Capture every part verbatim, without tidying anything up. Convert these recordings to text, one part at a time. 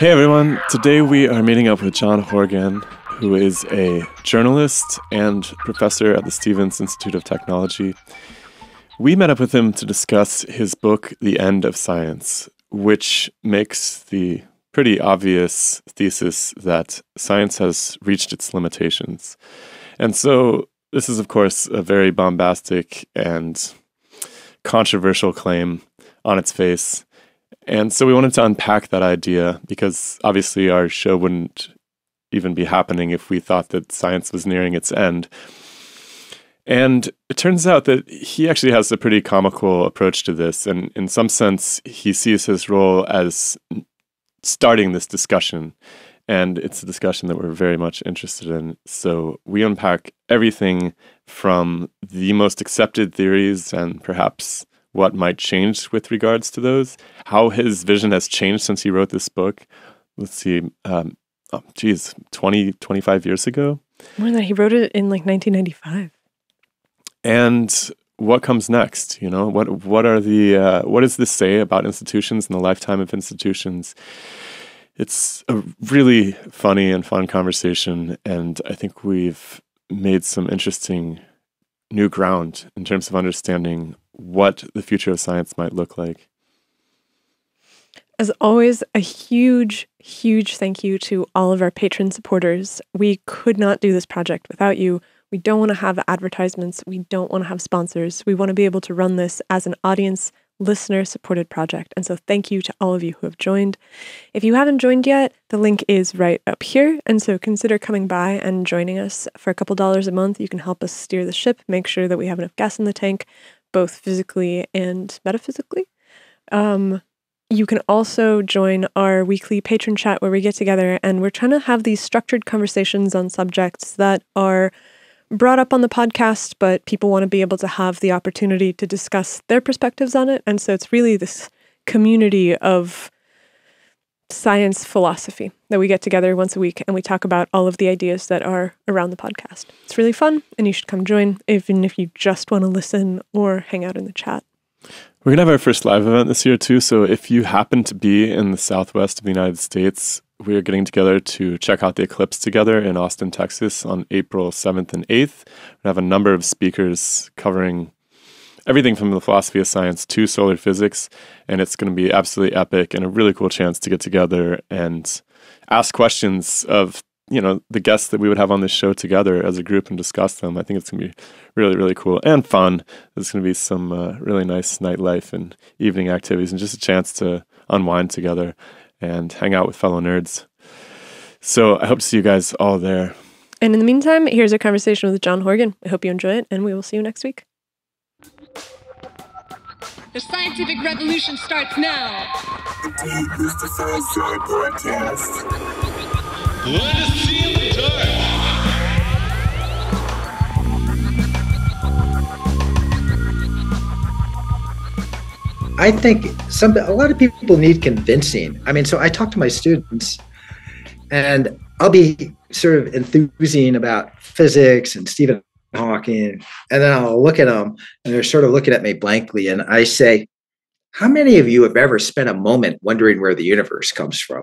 Hey everyone, today we are meeting up with John Horgan, who is a journalist and professor at the Stevens Institute of Technology. We met up with him to discuss his book, The End of Science, which makes the pretty obvious thesis that science has reached its limitations. And so this is, of course, a very bombastic and controversial claim on its face. And so we wanted to unpack that idea because obviously our show wouldn't even be happening if we thought that science was nearing its end. And it turns out that he actually has a pretty comical approach to this. And in some sense, he sees his role as starting this discussion. And it's a discussion that we're very much interested in. So we unpack everything from the most accepted theories and perhaps what might change with regards to those, how his vision has changed since he wrote this book. Let's see, um, oh, geez, twenty, twenty-five years ago? More than that, he wrote it in like nineteen ninety-five. And what comes next? You know, what, what are the, uh, what does this say about institutions and the lifetime of institutions? It's a really funny and fun conversation, and I think we've made some interesting new ground in terms of understanding what the future of science might look like. As always, a huge, huge thank you to all of our patron supporters. We could not do this project without you. We don't want to have advertisements. We don't want to have sponsors. We want to be able to run this as an audience listener-supported project. And so thank you to all of you who have joined. If you haven't joined yet, the link is right up here. And so consider coming by and joining us for a couple dollars a month. You can help us steer the ship, make sure that we have enough gas in the tank, both physically and metaphysically. Um, you can also join our weekly patron chat where we get together and we're trying to have these structured conversations on subjects that are brought up on the podcast, but people want to be able to have the opportunity to discuss their perspectives on it. And so it's really this community of science philosophy that we get together once a week and we talk about all of the ideas that are around the podcast. It's really fun and you should come join, even if you just want to listen or hang out in the chat. We're going to have our first live event this year too. So if you happen to be in the southwest of the United States, we're getting together to check out the eclipse together in Austin, Texas on April seventh and eighth. We have a number of speakers covering everything from the philosophy of science to solar physics, and it's going to be absolutely epic and a really cool chance to get together and ask questions of, you know, the guests that we would have on this show together as a group and discuss them. I think it's going to be really, really cool and fun. There's going to be some uh, really nice nightlife and evening activities and just a chance to unwind together and hang out with fellow nerds. So I hope to see you guys all there. And in the meantime, here's our conversation with John Horgan. I hope you enjoy it, and we will see you next week. The scientific revolution starts now. The DemystifySci Podcast. Let us see the dark. I think some a lot of people need convincing. I mean, so I talk to my students and I'll be sort of enthusing about physics and Stephen Hawking, and then I'll look at them and they're sort of looking at me blankly. And I say, how many of you have ever spent a moment wondering where the universe comes from?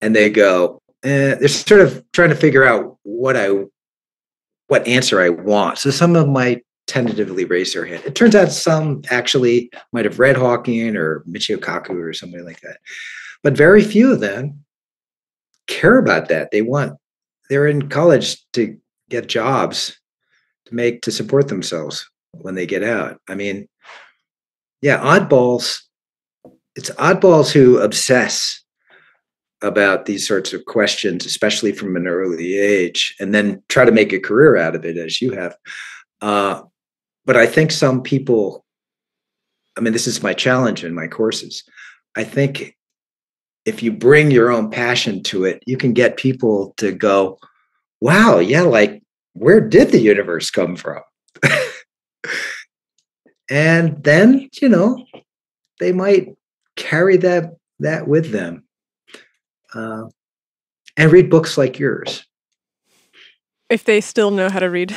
And they go, eh, they're sort of trying to figure out what I, what answer I want. So some of my tentatively raise their hand. It turns out some actually might have read Hawking or Michio Kaku or somebody like that, but very few of them care about that. They want, they're in college to get jobs to make, to support themselves when they get out. I mean, yeah, oddballs, it's oddballs who obsess about these sorts of questions, especially from an early age, and then try to make a career out of it as you have. Uh, But I think some people, I mean, this is my challenge in my courses. I think if you bring your own passion to it, you can get people to go, wow, yeah, like, where did the universe come from? And then, you know, they might carry that, that with them uh, and read books like yours. If they still know how to read.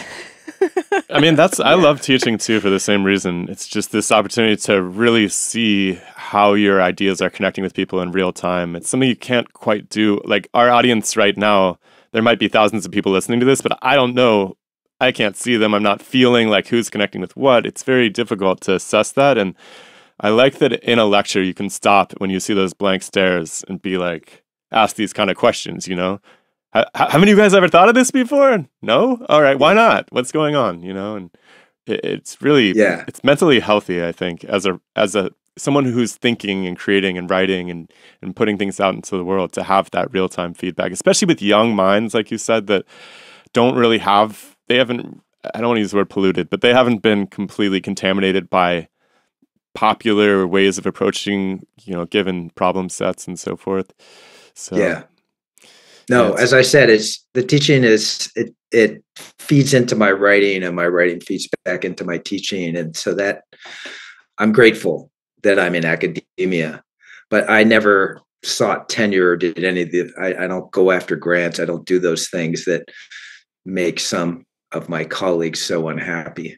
I mean, that's, I love teaching too for the same reason. It's just this opportunity to really see how your ideas are connecting with people in real time. It's something you can't quite do. Like our audience right now, there might be thousands of people listening to this, but I don't know. I can't see them. I'm not feeling like who's connecting with what. It's very difficult to assess that. And I like that in a lecture, you can stop when you see those blank stares and be like, ask these kind of questions, you know? How, how many of you guys ever thought of this before? No? All right, why not? What's going on? You know, and it, it's really, yeah. it's mentally healthy, I think, as a as a someone who's thinking and creating and writing and, and putting things out into the world to have that real-time feedback, especially with young minds, like you said, that don't really have, they haven't, I don't want to use the word polluted, but they haven't been completely contaminated by popular ways of approaching, you know, given problem sets and so forth. So yeah. No, as I said, it's the teaching is it it feeds into my writing and my writing feeds back into my teaching. And so that I'm grateful that I'm in academia, but I never sought tenure or did any of the I, I don't go after grants. I don't do those things that make some of my colleagues so unhappy.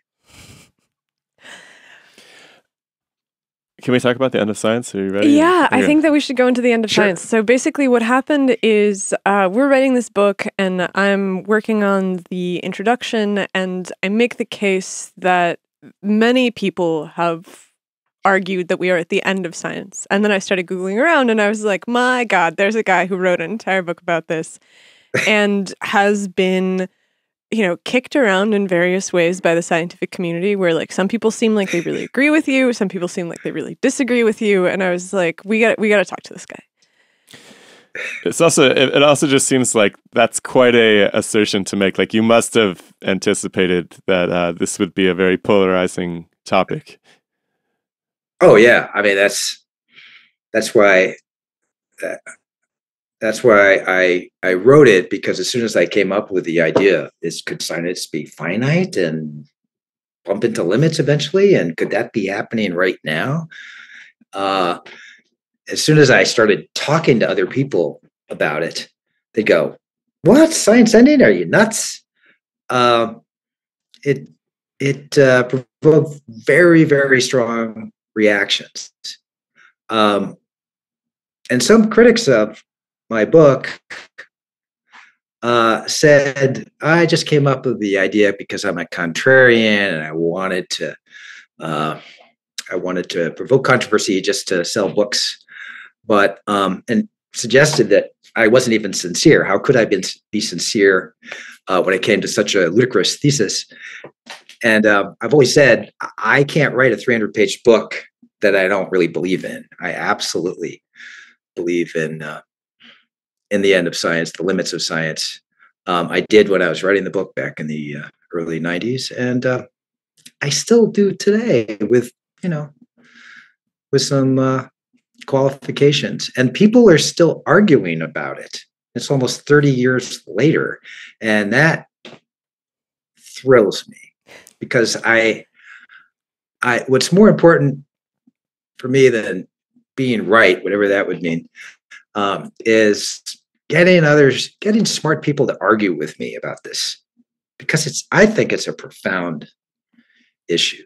Can we talk about The End of Science? Are you ready? Yeah, I think that we should go into The End of sure. Science. So basically what happened is uh, we're writing this book and I'm working on the introduction, and I make the case that many people have argued that we are at the end of science. And then I started Googling around and I was like, my God, there's a guy who wrote an entire book about this and has been... you know, kicked around in various ways by the scientific community, where like some people seem like they really agree with you, some people seem like they really disagree with you, and I was like, we got we got to talk to this guy. It's also it, it also just seems like that's quite a assertion to make. Like you must have anticipated that uh, this would be a very polarizing topic. Oh yeah, I mean that's that's why. Uh, That's why I, I wrote it, because as soon as I came up with the idea, is could science be finite and bump into limits eventually? And could that be happening right now? Uh, as soon as I started talking to other people about it, they go, what? Science ending? Are you nuts? Uh, it it uh, provoked very, very strong reactions. Um, and some critics of my book uh, said, I just came up with the idea because I'm a contrarian and I wanted to, uh, I wanted to provoke controversy just to sell books, but, um, and suggested that I wasn't even sincere. How could I be, be sincere uh, when it came to such a ludicrous thesis? And uh, I've always said, I can't write a three hundred page book that I don't really believe in. I absolutely believe in, uh, in the end of science, the limits of science. Um, I did when I was writing the book back in the uh, early nineties, and uh, I still do today with, you know, with some uh, qualifications. And people are still arguing about it. It's almost thirty years later, and that thrills me, because I, I what's more important for me than being right, whatever that would mean, um, is getting others, getting smart people to argue with me about this, because it's, I think it's a profound issue,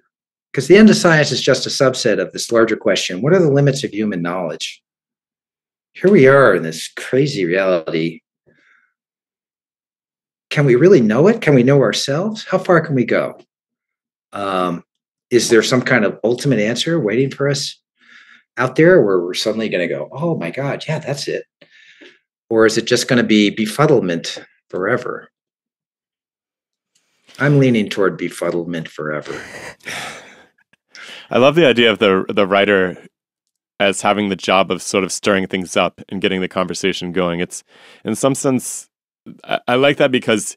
because the end of science is just a subset of this larger question. What are the limits of human knowledge? Here we are in this crazy reality. Can we really know it? Can we know ourselves? How far can we go? Um, is there some kind of ultimate answer waiting for us out there where we're suddenly going to go, oh my God, yeah, that's it? Or is it just going to be befuddlement forever? I'm leaning toward befuddlement forever. I love the idea of the the writer as having the job of sort of stirring things up and getting the conversation going. It's, in some sense, I, I like that, because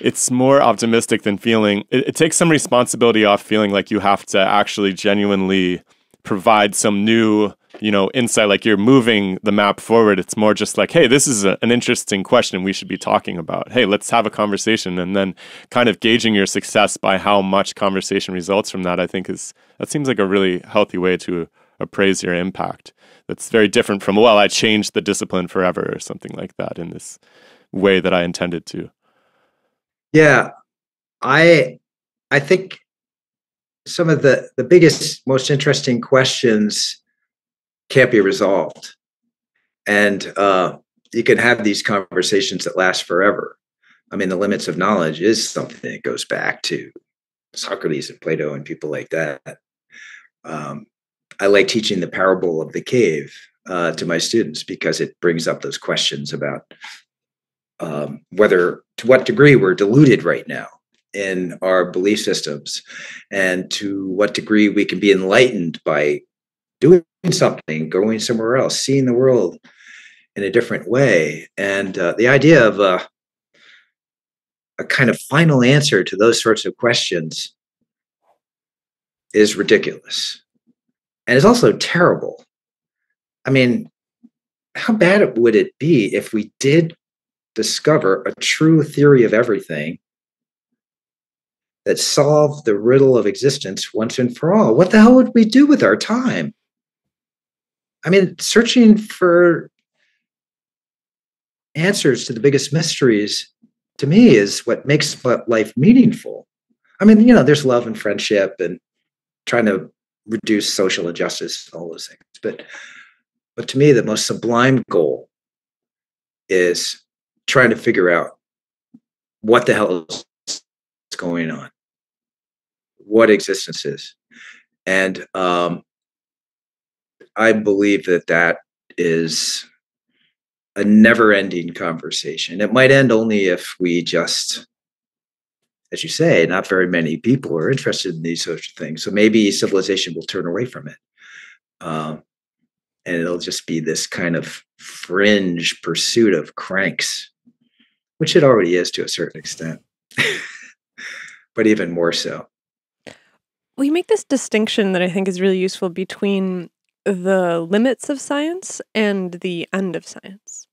it's more optimistic than feeling. It, it takes some responsibility off feeling like you have to actually genuinely provide some new, you know, insight, like you're moving the map forward. It's more just like, hey, this is a, an interesting question we should be talking about. Hey, let's have a conversation. And then kind of gauging your success by how much conversation results from that, I think is, that seems like a really healthy way to appraise your impact. That's very different from, well, I changed the discipline forever or something like that in this way that I intended to. Yeah. I, I think some of the, the biggest, most interesting questions can't be resolved. And uh, you can have these conversations that last forever. I mean, the limits of knowledge is something that goes back to Socrates and Plato and people like that. Um, I like teaching the parable of the cave uh, to my students because it brings up those questions about um, whether, to what degree we're deluded right now in our belief systems, and to what degree we can be enlightened by doing something, going somewhere else, seeing the world in a different way. And uh, the idea of uh, a kind of final answer to those sorts of questions is ridiculous. And it's also terrible. I mean, how bad would it be if we did discover a true theory of everything that solved the riddle of existence once and for all? What the hell would we do with our time? I mean, searching for answers to the biggest mysteries, to me, is what makes life meaningful. I mean, you know, there's love and friendship and trying to reduce social injustice and all those things. But, but to me, the most sublime goal is trying to figure out what the hell is going on, what existence is. And um, I believe that that is a never-ending conversation. It might end only if we just, as you say, not very many people are interested in these sorts of things. So maybe civilization will turn away from it. Um, and it'll just be this kind of fringe pursuit of cranks, which it already is to a certain extent, but even more so. Well, you make this distinction that I think is really useful between the limits of science and the end of science.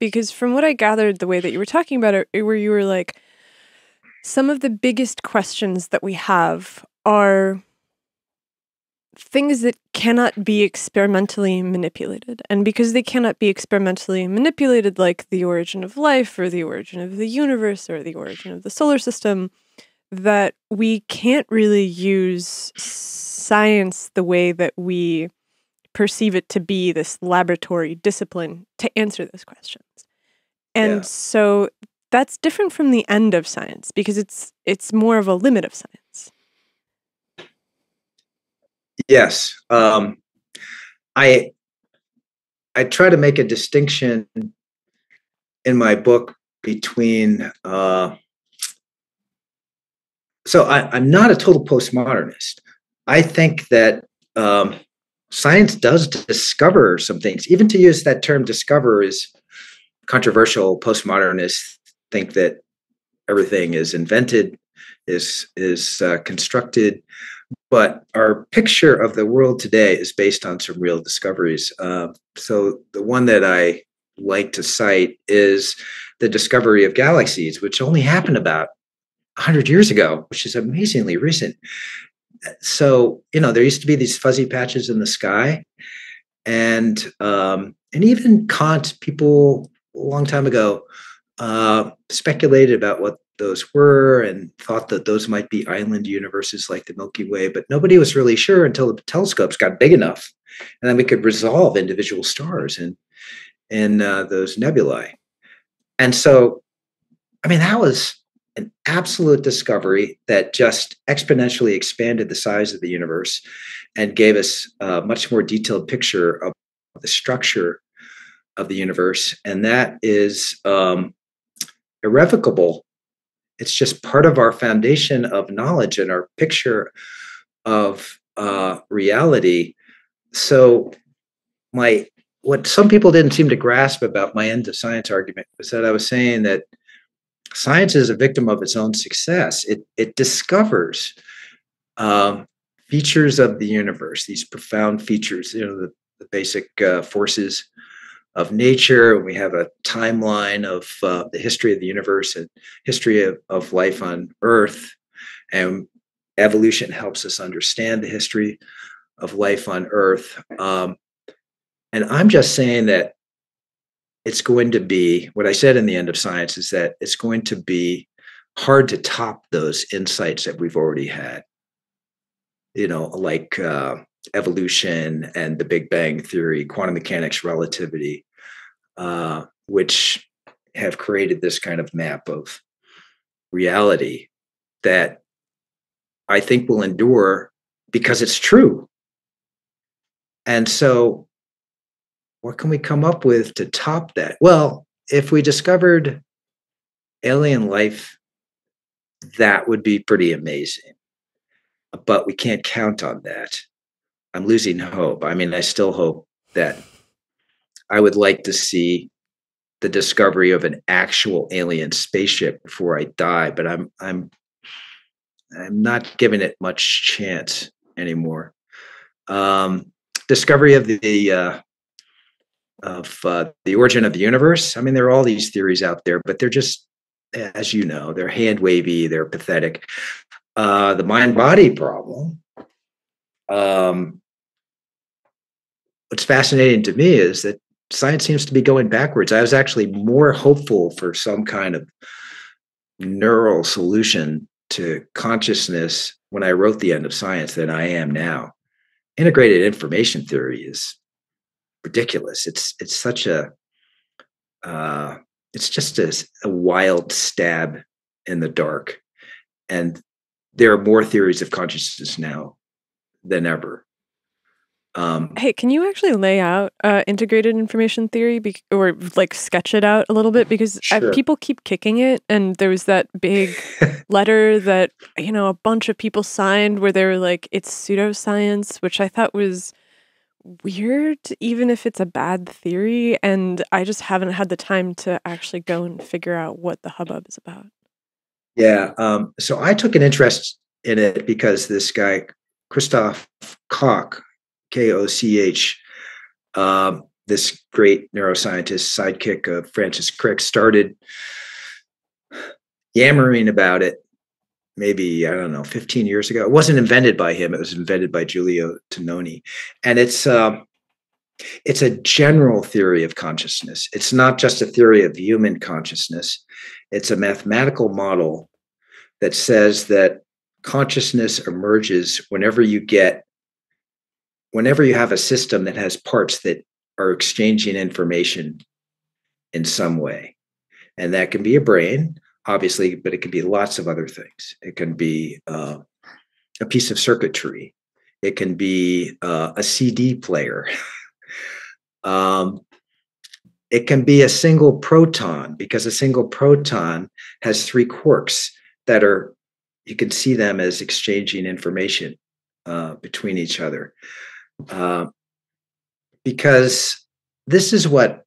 Because from what I gathered, the way that you were talking about it, where you were like, some of the biggest questions that we have are things that cannot be experimentally manipulated. And because they cannot be experimentally manipulated, like the origin of life or the origin of the universe or the origin of the solar system, that we can't really use science the way that we perceive it to be, this laboratory discipline, to answer those questions. And yeah. So that's different from the end of science, because it's it's more of a limit of science. Yes. Um, I, I try to make a distinction in my book between... Uh, so I, I'm not a total postmodernist. I think that um, science does discover some things. Even to use that term discover is controversial. Postmodernists think that everything is invented, is is uh, constructed, but our picture of the world today is based on some real discoveries. Uh, so the one that I like to cite is the discovery of galaxies, which only happened about one hundred years ago, which is amazingly recent. So, you know, there used to be these fuzzy patches in the sky, and um, and even Kant, people a long time ago, Uh, speculated about what those were and thought that those might be island universes like the Milky Way, but nobody was really sure until the telescopes got big enough, and then we could resolve individual stars and in, in uh, those nebulae. And so, I mean, that was an absolute discovery that just exponentially expanded the size of the universe and gave us a much more detailed picture of the structure of the universe, and that is um, irrevocable. It's just part of our foundation of knowledge and our picture of uh, reality. So my, what some people didn't seem to grasp about my end of science argument was that I was saying that science is a victim of its own success. It, it discovers um, features of the universe, these profound features, you know, the, the basic uh, forces of nature, and we have a timeline of uh, the history of the universe and history of, of life on Earth, and evolution helps us understand the history of life on Earth. Um, and I'm just saying that it's going to be, what I said in the end of science is that it's going to be hard to top those insights that we've already had, you know, like uh, evolution and the Big Bang theory, quantum mechanics, relativity, uh, which have created this kind of map of reality that I think will endure because it's true. And so what can we come up with to top that? Well, if we discovered alien life, that would be pretty amazing, but we can't count on that. I'm losing hope. I mean, I still hope that I would like to see the discovery of an actual alien spaceship before I die, but I'm, I'm, I'm not giving it much chance anymore. Um, discovery of the, uh, of uh, the origin of the universe. I mean, there are all these theories out there, but they're just, as you know, they're hand wavy, they're pathetic. Uh, the mind body problem. Um, what's fascinating to me is that science seems to be going backwards. I was actually more hopeful for some kind of neural solution to consciousness when I wrote The End of Science than I am now. Integrated information theory is ridiculous. It's it's such a uh, it's just a, a wild stab in the dark, and there are more theories of consciousness now than ever. Um, hey, can you actually lay out uh, integrated information theory be or like sketch it out a little bit? Because sure. I, people keep kicking it. And there was that big letter that, you know, a bunch of people signed where they were like, it's pseudoscience, which I thought was weird, even if it's a bad theory. And I just haven't had the time to actually go and figure out what the hubbub is about. Yeah. Um, so I took an interest in it because this guy, Christoph Koch, K O C H, um, this great neuroscientist, sidekick of Francis Crick, started yammering about it maybe, I don't know, fifteen years ago. It wasn't invented by him. It was invented by Giulio Tononi. And it's, um, it's a general theory of consciousness. It's not just a theory of human consciousness. It's a mathematical model that says that consciousness emerges whenever you get Whenever you have a system that has parts that are exchanging information in some way, and that can be a brain, obviously, but it can be lots of other things. It can be uh, a piece of circuitry. It can be uh, a C D player. um, it can be a single proton, because a single proton has three quarks that are, you can see them as exchanging information uh, between each other. Uh, because this is what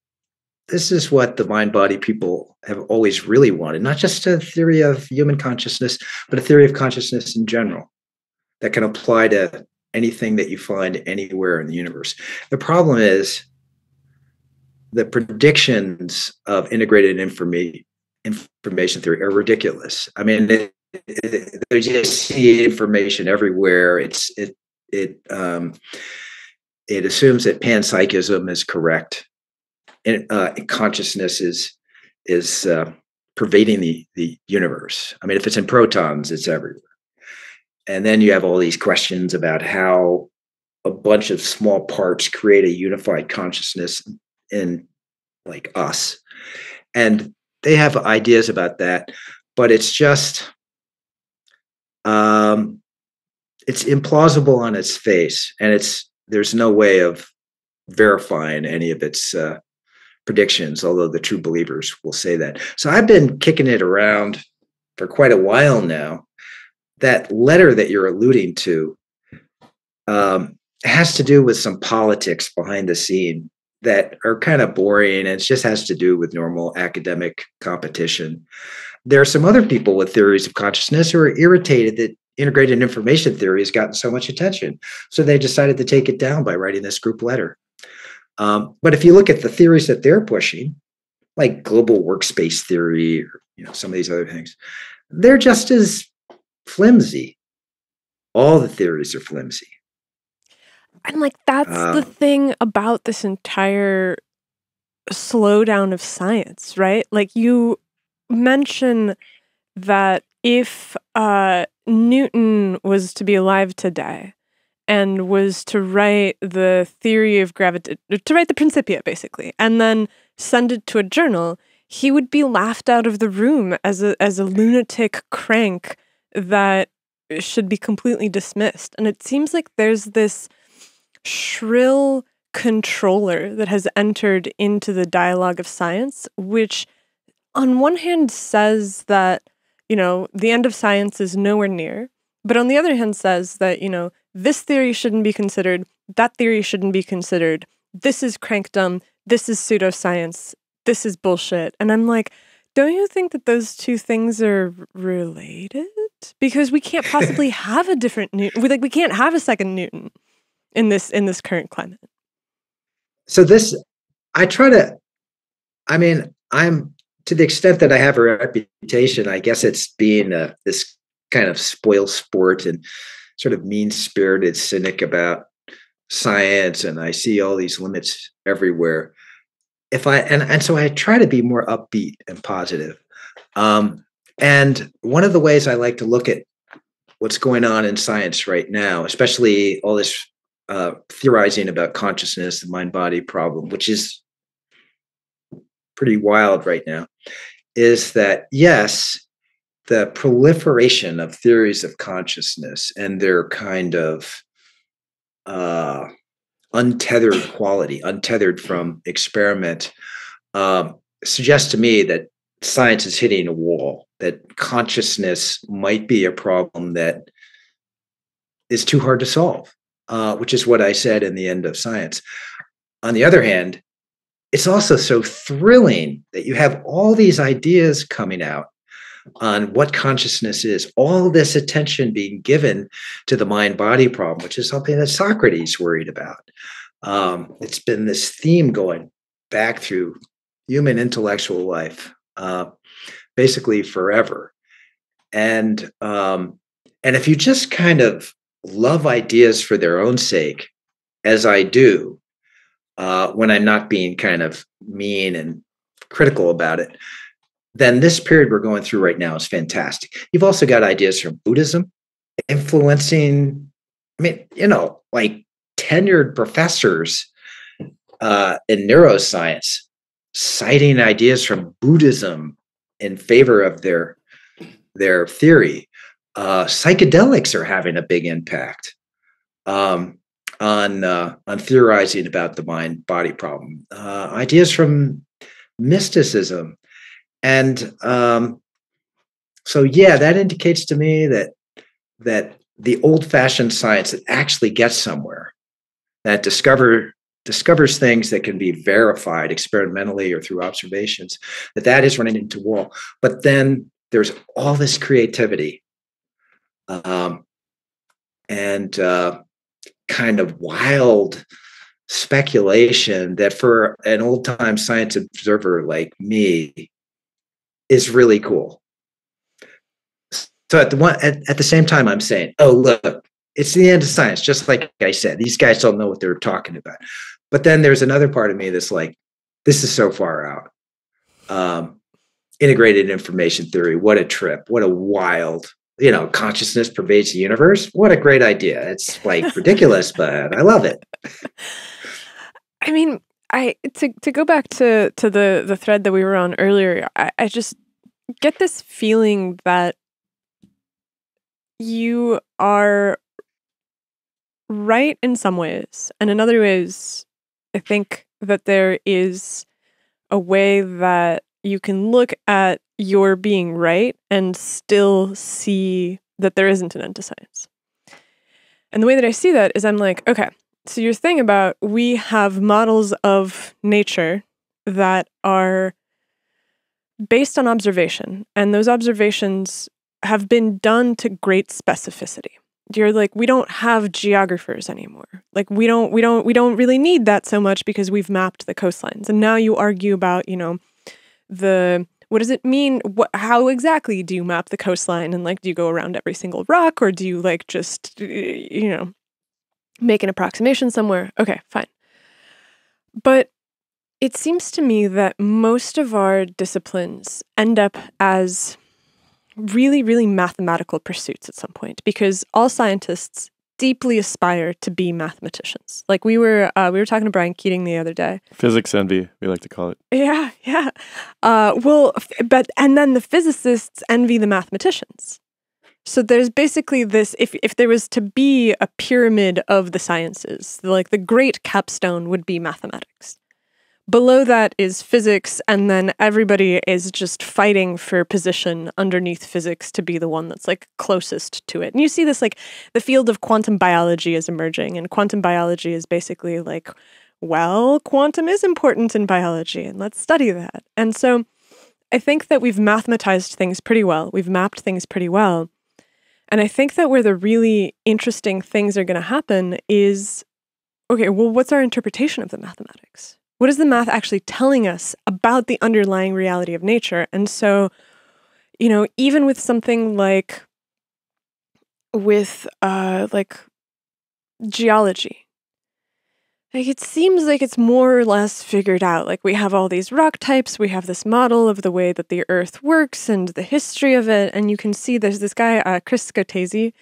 this is what the mind-body people have always really wanted, not just a theory of human consciousness, but a theory of consciousness in general that can apply to anything that you find anywhere in the universe. The problem is the predictions of integrated informa- information theory are ridiculous. I mean, they, they just see information everywhere. It's it. It um, it assumes that panpsychism is correct, and uh, consciousness is is uh, pervading the the universe. I mean, if it's in protons, it's everywhere. And then you have all these questions about how a bunch of small parts create a unified consciousness in like us, and they have ideas about that, but it's just. Um, It's implausible on its face, and it's there's no way of verifying any of its uh, predictions, although the true believers will say that. So I've been kicking it around for quite a while now. That letter that you're alluding to um, has to do with some politics behind the scene that are kind of boring, and it just has to do with normal academic competition. There are some other people with theories of consciousness who are irritated that integrated information theory has gotten so much attention. So they decided to take it down by writing this group letter. Um, but if you look at the theories that they're pushing, like global workspace theory, or you know, some of these other things, they're just as flimsy. All the theories are flimsy. And like, that's um, the thing about this entire slowdown of science, right? Like you mention that if uh, Newton was to be alive today and was to write the theory of gravity, to write the Principia, basically, and then send it to a journal, he would be laughed out of the room as a, as a lunatic crank that should be completely dismissed. And it seems like there's this shrill controller that has entered into the dialogue of science, which on one hand says that, you know, the end of science is nowhere near, but on the other hand says that, you know, this theory shouldn't be considered, that theory shouldn't be considered, this is crankdom, this is pseudoscience, this is bullshit. And I'm like, don't you think that those two things are related? Because we can't possibly have a different Newton. We, like, we can't have a second Newton in this in this current climate. So this, I try to, I mean, I'm, to the extent that I have a reputation, I guess it's being a, this kind of spoil sport and sort of mean-spirited cynic about science, and I see all these limits everywhere. If I and, and so I try to be more upbeat and positive. Um, and one of the ways I like to look at what's going on in science right now, especially all this uh, theorizing about consciousness, the mind-body problem, which is pretty wild right now, is that, yes, the proliferation of theories of consciousness and their kind of uh, untethered quality, untethered from experiment, uh, suggests to me that science is hitting a wall, that consciousness might be a problem that is too hard to solve, uh, which is what I said in The End of Science. On the other hand, it's also so thrilling that you have all these ideas coming out on what consciousness is, all this attention being given to the mind-body problem, which is something that Socrates worried about. Um, it's been this theme going back through human intellectual life, uh, basically forever. And, um, and if you just kind of love ideas for their own sake, as I do, uh, when I'm not being kind of mean and critical about it, then this period we're going through right now is fantastic. You've also got ideas from Buddhism influencing, I mean, you know, like tenured professors uh, in neuroscience citing ideas from Buddhism in favor of their, their theory. Uh, psychedelics are having a big impact um, on, uh, on theorizing about the mind-body problem. Uh, ideas from mysticism. And um, so, yeah, that indicates to me that that the old-fashioned science that actually gets somewhere, that discover discovers things that can be verified experimentally or through observations, that that is running into a wall. But then there's all this creativity um, and uh, kind of wild speculation that for an old-time science observer like me is really cool. So at the one at, at the same time, I'm saying, oh, look, it's the end of science. Just like I said, these guys don't know what they're talking about. But then there's another part of me that's like, this is so far out. Um, integrated information theory. What a trip. What a wild, you know, consciousness pervades the universe. What a great idea. It's like ridiculous, but I love it. I mean, I to to go back to to the the thread that we were on earlier, I, I just get this feeling that you are right in some ways, and in other ways, I think that there is a way that you can look at your being right and still see that there isn't an end to science. And the way that I see that is I'm like, okay, so your thing about we have models of nature that are based on observation, and those observations have been done to great specificity. You're like, we don't have geographers anymore. Like we don't, we don't, we don't really need that so much because we've mapped the coastlines. And now you argue about, you know, the what does it mean? What, how exactly do you map the coastline? And like, do you go around every single rock, or do you like just, you know, make an approximation somewhere? Okay, fine. But it seems to me that most of our disciplines end up as really, really mathematical pursuits at some point, because all scientists deeply aspire to be mathematicians. Like we were, uh, we were talking to Brian Keating the other day. Physics envy, we like to call it. Yeah, yeah. Uh, well, but and then the physicists envy the mathematicians. So there's basically this, if, if there was to be a pyramid of the sciences, like the great capstone would be mathematics. Below that is physics, and then everybody is just fighting for position underneath physics to be the one that's like closest to it. And you see this, like the field of quantum biology is emerging, and quantum biology is basically like, well, quantum is important in biology, and let's study that. And so I think that we've mathematized things pretty well. We've mapped things pretty well. And I think that where the really interesting things are going to happen is, okay, well, what's our interpretation of the mathematics? What is the math actually telling us about the underlying reality of nature? And so, you know, even with something like, with uh, like geology, like it seems like it's more or less figured out. Like we have all these rock types, we have this model of the way that the earth works and the history of it. And you can see there's this guy, uh, Chris Scotese,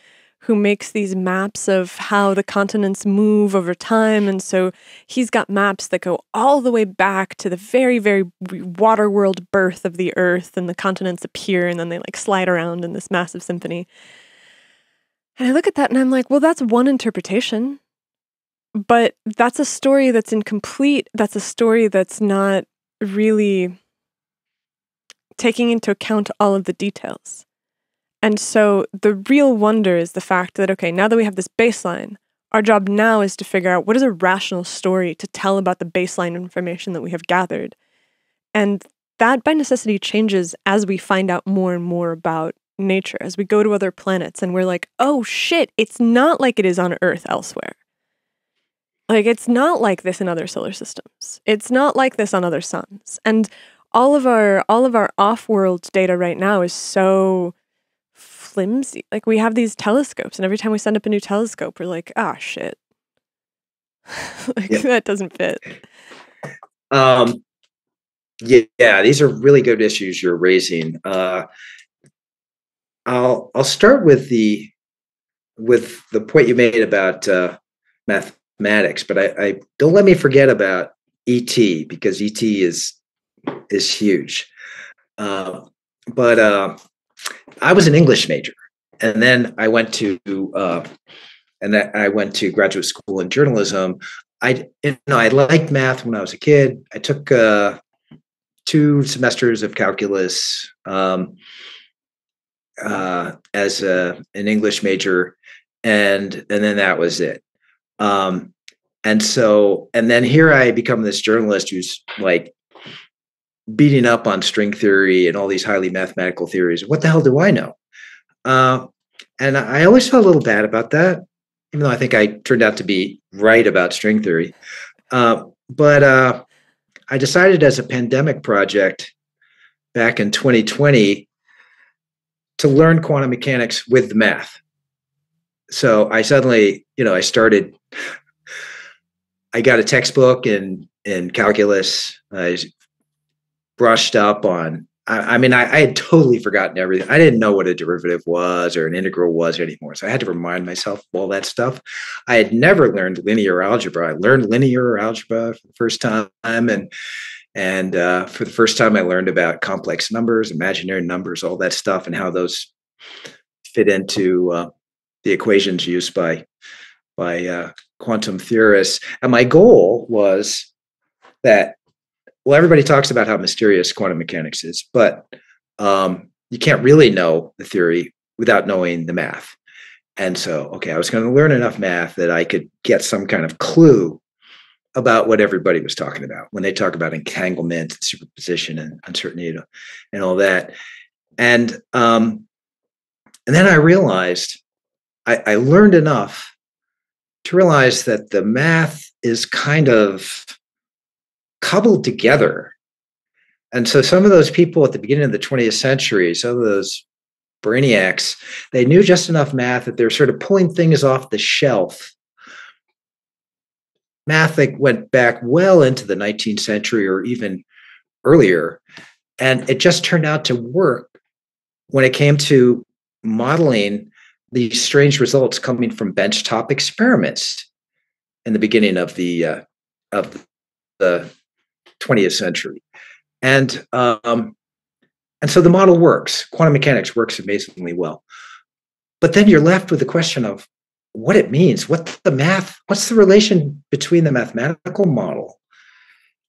who makes these maps of how the continents move over time. And so he's got maps that go all the way back to the very, very water world birth of the earth, and the continents appear and then they like slide around in this massive symphony. And I look at that and I'm like, well, that's one interpretation, but that's a story that's incomplete. That's a story that's not really taking into account all of the details. And so the real wonder is the fact that, okay, now that we have this baseline, our job now is to figure out what is a rational story to tell about the baseline information that we have gathered. And that by necessity changes as we find out more and more about nature, as we go to other planets and we're like, oh shit, it's not like it is on Earth elsewhere. Like it's not like this in other solar systems. It's not like this on other suns. And all of our, all of our off-world data right now is so flimsy. Like we have these telescopes, and every time we send up a new telescope, we're like, ah, oh, shit. like yep. That doesn't fit. Um, yeah, yeah, these are really good issues you're raising. Uh, I'll I'll start with the with the point you made about uh, mathematics, but I, I don't let me forget about E T, because E T is is huge. Uh, but uh, I was an English major, and then I went to uh, and then I went to graduate school in journalism. I you know I liked math when I was a kid. I took uh, two semesters of calculus um, uh, as a, an English major, and and then that was it. Um, and so and then here I become this journalist who's like beating up on string theory and all these highly mathematical theories. What the hell do I know? Uh, and I always felt a little bad about that, even though I think I turned out to be right about string theory. Uh, but uh, I decided as a pandemic project back in twenty twenty to learn quantum mechanics with math. So I suddenly, you know, I started, I got a textbook in, in calculus. I brushed up on, I, I mean, I, I had totally forgotten everything. I didn't know what a derivative was or an integral was anymore. So I had to remind myself of all that stuff. I had never learned linear algebra. I learned linear algebra for the first time. And, and uh, for the first time I learned about complex numbers, imaginary numbers, all that stuff, and how those fit into uh, the equations used by, by uh, quantum theorists. And my goal was that, well, everybody talks about how mysterious quantum mechanics is, but um, you can't really know the theory without knowing the math. And so, okay, I was going to learn enough math that I could get some kind of clue about what everybody was talking about when they talk about entanglement, superposition, and uncertainty, and all that. And um, and then I realized I, I learned enough to realize that the math is kind of cobbled together. And so some of those people at the beginning of the twentieth century, some of those brainiacs, they knew just enough math that they're sort of pulling things off the shelf. Math that went back well into the nineteenth century or even earlier, and it just turned out to work when it came to modeling these strange results coming from benchtop experiments in the beginning of the uh, of the twentieth century. And um, and so the model works. Quantum mechanics works amazingly well. But then you're left with the question of what it means, what the math, what's the relation between the mathematical model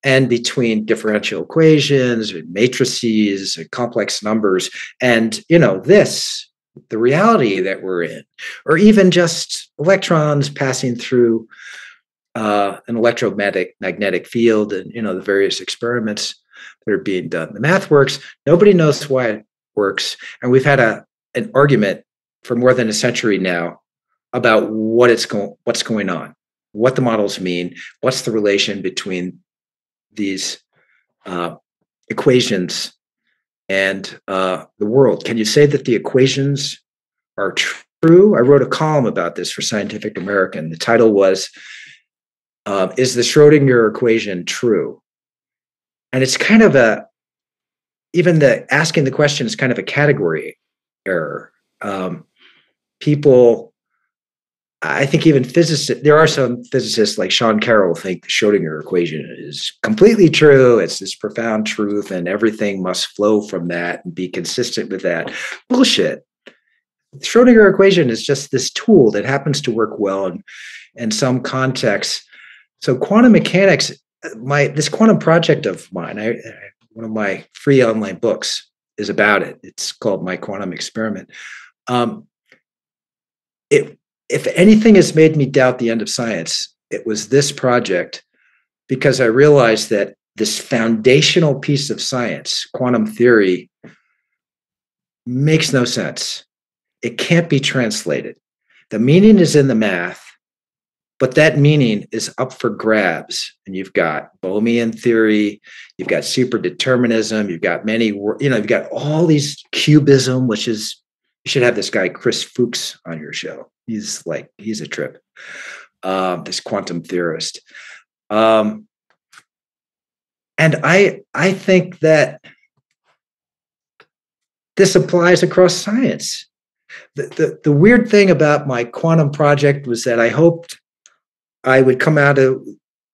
and between differential equations, matrices, complex numbers, and, you know, this, the reality that we're in, or even just electrons passing through uh, an electromagnetic field and, you know, the various experiments that are being done. The math works. Nobody knows why it works. And we've had a an argument for more than a century now about what it's going, what's going on, what the models mean, what's the relation between these uh, equations and uh, the world. Can you say that the equations are true? I wrote a column about this for Scientific American. The title was, uh, is the Schrodinger equation true? And it's kind of a, even the asking the question is kind of a category error. Um, people, I think even physicists, there are some physicists like Sean Carroll think the Schrodinger equation is completely true. It's this profound truth and everything must flow from that and be consistent with that. Bullshit. The Schrodinger equation is just this tool that happens to work well in, in some contexts. So quantum mechanics, my this quantum project of mine, I, I, one of my free online books is about it. It's called My Quantum Experiment. Um, it If anything has made me doubt the end of science, it was this project, because I realized that this foundational piece of science, quantum theory, makes no sense. It can't be translated. The meaning is in the math, but that meaning is up for grabs. And you've got Bohmian theory, you've got superdeterminism, you've got many, you know, you've got all these QBism, which is, you should have this guy, Chris Fuchs, on your show. He's like, he's a trip, um, this quantum theorist. Um, and I, I think that this applies across science. The, the, the weird thing about my quantum project was that I hoped I would come out of,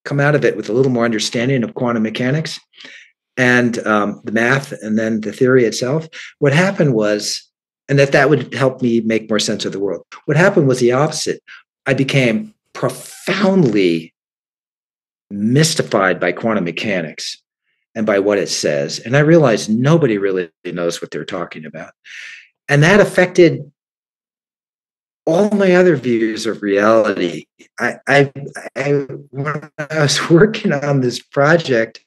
come out of it with a little more understanding of quantum mechanics and um, the math and then the theory itself. What happened was, and that that would help me make more sense of the world. What happened was the opposite. I became profoundly mystified by quantum mechanics and by what it says. And I realized nobody really knows what they're talking about. And that affected all my other views of reality. I, I, I when I was working on this project,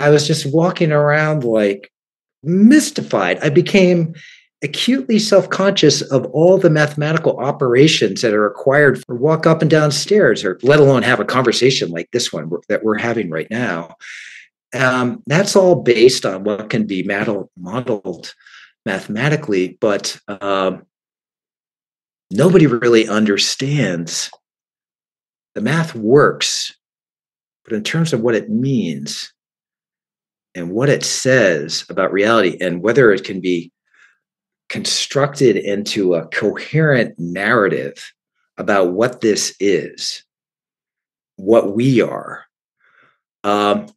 I was just walking around like mystified. I became acutely self-conscious of all the mathematical operations that are required for walk up and down stairs, or let alone have a conversation like this one that we're having right now. Um, that's all based on what can be modeled mathematically, but um, nobody really understands. The math works, but in terms of what it means and what it says about reality and whether it can be constructed into a coherent narrative about what this is, what we are. Um,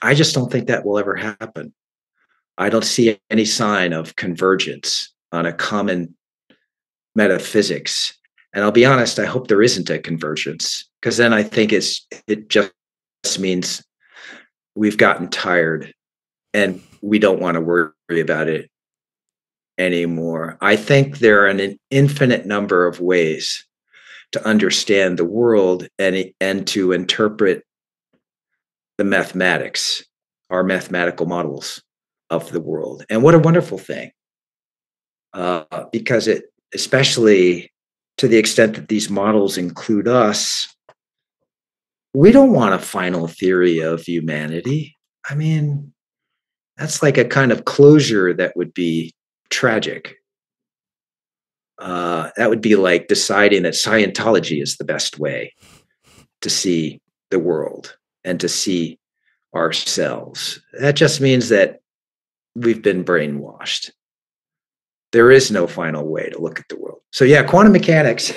I just don't think that will ever happen. I don't see any sign of convergence on a common metaphysics. And I'll be honest, I hope there isn't a convergence, because then I think it's, it just means we've gotten tired and we don't want to worry about it anymore. I think there are an infinite number of ways to understand the world and, and to interpret the mathematics, our mathematical models of the world. And what a wonderful thing, uh, because it, especially to the extent that these models include us, we don't want a final theory of humanity. I mean, that's like a kind of closure that would be tragic. Uh, that would be like deciding that Scientology is the best way to see the world and to see ourselves. That just means that we've been brainwashed. There is no final way to look at the world. So yeah, quantum mechanics,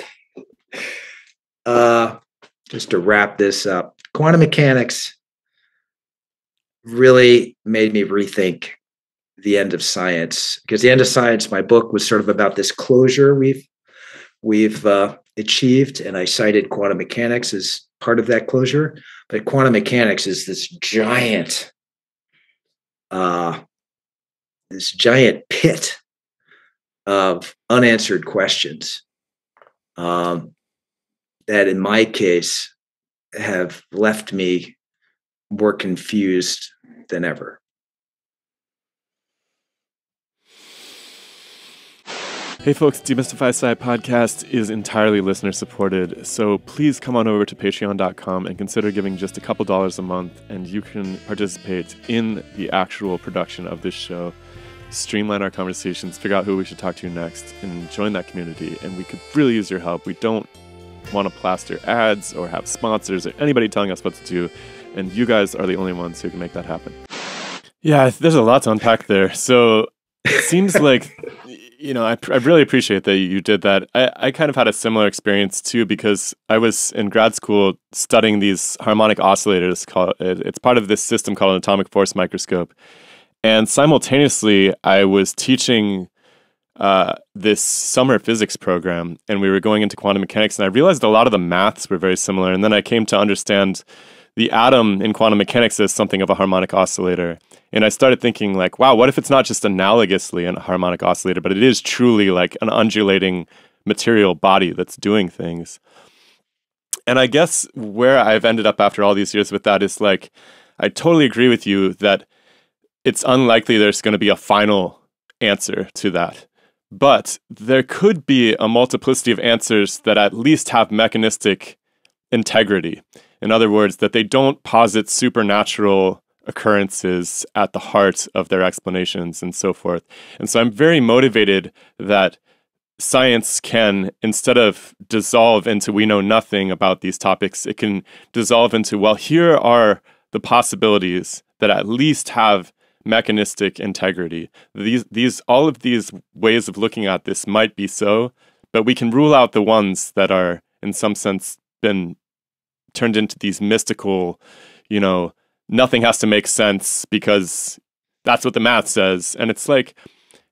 uh, just to wrap this up, quantum mechanics really made me rethink The End of Science, because The End of Science, my book, was sort of about this closure we've we've uh, achieved, and I cited quantum mechanics as part of that closure. But quantum mechanics is this giant, uh, this giant pit of unanswered questions um, that, in my case, have left me more confused than ever. Hey folks, DemystifySci Podcast is entirely listener supported, so please come on over to patreon dot com and consider giving just a couple dollars a month, and you can participate in the actual production of this show, streamline our conversations, figure out who we should talk to next, and join that community. And we could really use your help. We don't want to plaster ads or have sponsors or anybody telling us what to do, and you guys are the only ones who can make that happen. Yeah, there's a lot to unpack there. So it seems like... You know, I, I really appreciate that you did that. I, I kind of had a similar experience too, because I was in grad school studying these harmonic oscillators. Called, it's part of this system called an atomic force microscope. And simultaneously, I was teaching uh, this summer physics program, and we were going into quantum mechanics, and I realized a lot of the maths were very similar. And then I came to understand the atom in quantum mechanics is something of a harmonic oscillator. And I started thinking like, wow, what if it's not just analogously a harmonic oscillator, but it is truly like an undulating material body that's doing things. And I guess where I've ended up after all these years with that is like, I totally agree with you that it's unlikely there's going to be a final answer to that. But there could be a multiplicity of answers that at least have mechanistic integrity. In other words, that they don't posit supernatural occurrences at the heart of their explanations and so forth. And so I'm very motivated that science can, instead of dissolve into we know nothing about these topics, it can dissolve into, well, here are the possibilities that at least have mechanistic integrity. These, these, all of these ways of looking at this might be so, but we can rule out the ones that are, in some sense, been turned into these mystical, you know, nothing has to make sense because that's what the math says. And it's like,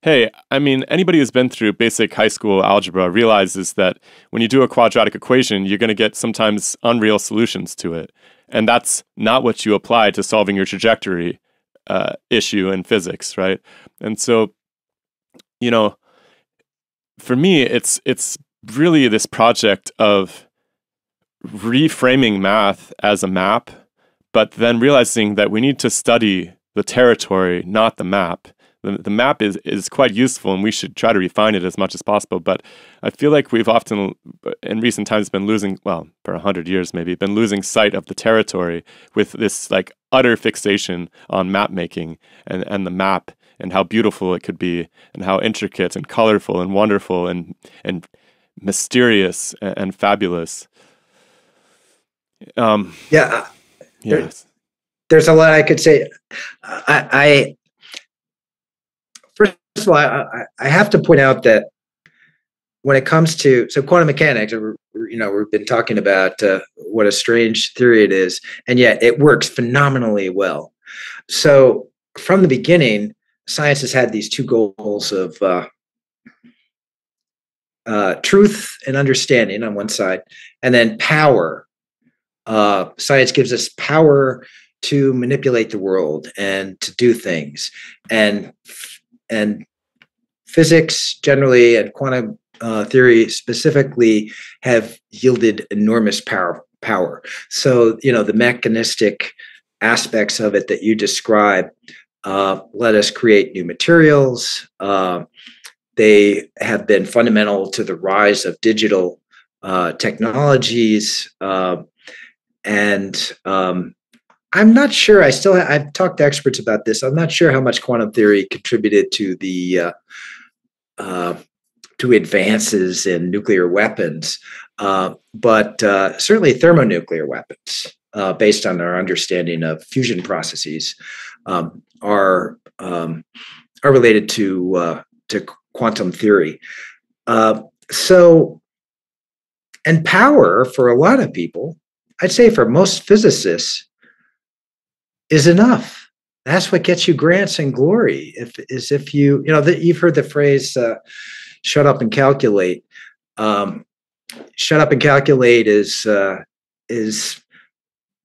hey, I mean, anybody who's been through basic high school algebra realizes that when you do a quadratic equation, you're going to get sometimes unreal solutions to it. And that's not what you apply to solving your trajectory uh, issue in physics, right? And so, you know, for me, it's it's really this project of reframing math as a map, but then realizing that we need to study the territory, not the map. The, the map is, is quite useful, and we should try to refine it as much as possible. But I feel like we've often, in recent times, been losing, well, for a hundred years maybe, been losing sight of the territory with this like utter fixation on map making and, and the map and how beautiful it could be and how intricate and colorful and wonderful and, and mysterious and, and fabulous. Um, yeah, there, yes. There's a lot I could say. I, I first of all, I, I have to point out that when it comes to so quantum mechanics, you know, we've been talking about uh, what a strange theory it is, and yet it works phenomenally well. So from the beginning, science has had these two goals of uh, uh, truth and understanding on one side, and then power. Uh, science gives us power to manipulate the world and to do things, and and physics generally and quantum uh, theory specifically have yielded enormous power. Power. So you know the mechanistic aspects of it that you describe uh, let us create new materials. Uh, they have been fundamental to the rise of digital uh, technologies. Uh, And um, I'm not sure. I still I've talked to experts about this. I'm not sure how much quantum theory contributed to the uh, uh, to advances in nuclear weapons, uh, but uh, certainly thermonuclear weapons, uh, based on our understanding of fusion processes, um, are um, are related to uh, to quantum theory. Uh, so, and power for a lot of people, I'd say for most physicists, is enough. That's what gets you grants and glory. If is if you you know that you've heard the phrase uh, "shut up and calculate." Um, shut up and calculate is uh, is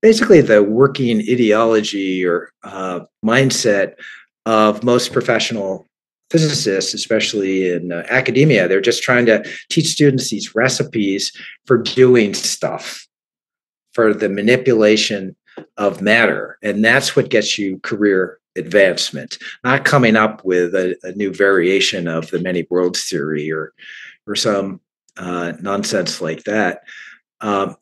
basically the working ideology or uh, mindset of most professional physicists, especially in uh, academia. They're just trying to teach students these recipes for doing stuff, for the manipulation of matter. And that's what gets you career advancement, not coming up with a, a new variation of the many worlds theory or or some uh, nonsense like that. Um,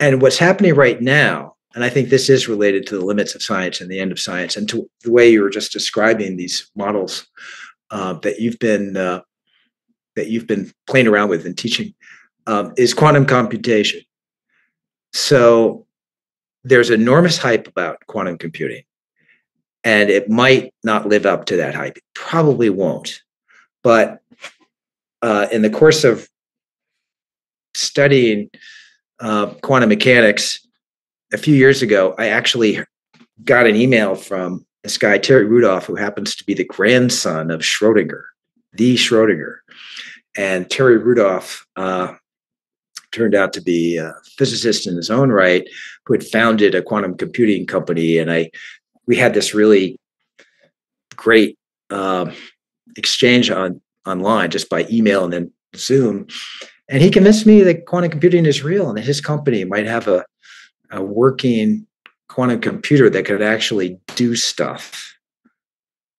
and what's happening right now, and I think this is related to the limits of science and the end of science, and to the way you were just describing these models uh, that you've been uh, that you've been playing around with and teaching, um, is quantum computation. So there's enormous hype about quantum computing, and it might not live up to that hype. It probably won't. But uh, in the course of studying uh, quantum mechanics a few years ago, I actually got an email from this guy, Terry Rudolph, who happens to be the grandson of Schrodinger, the Schrodinger. And Terry Rudolph uh, turned out to be a physicist in his own right, who had founded a quantum computing company. And I, we had this really great uh, exchange on online, just by email and then Zoom. And he convinced me that quantum computing is real and that his company might have a, a working quantum computer that could actually do stuff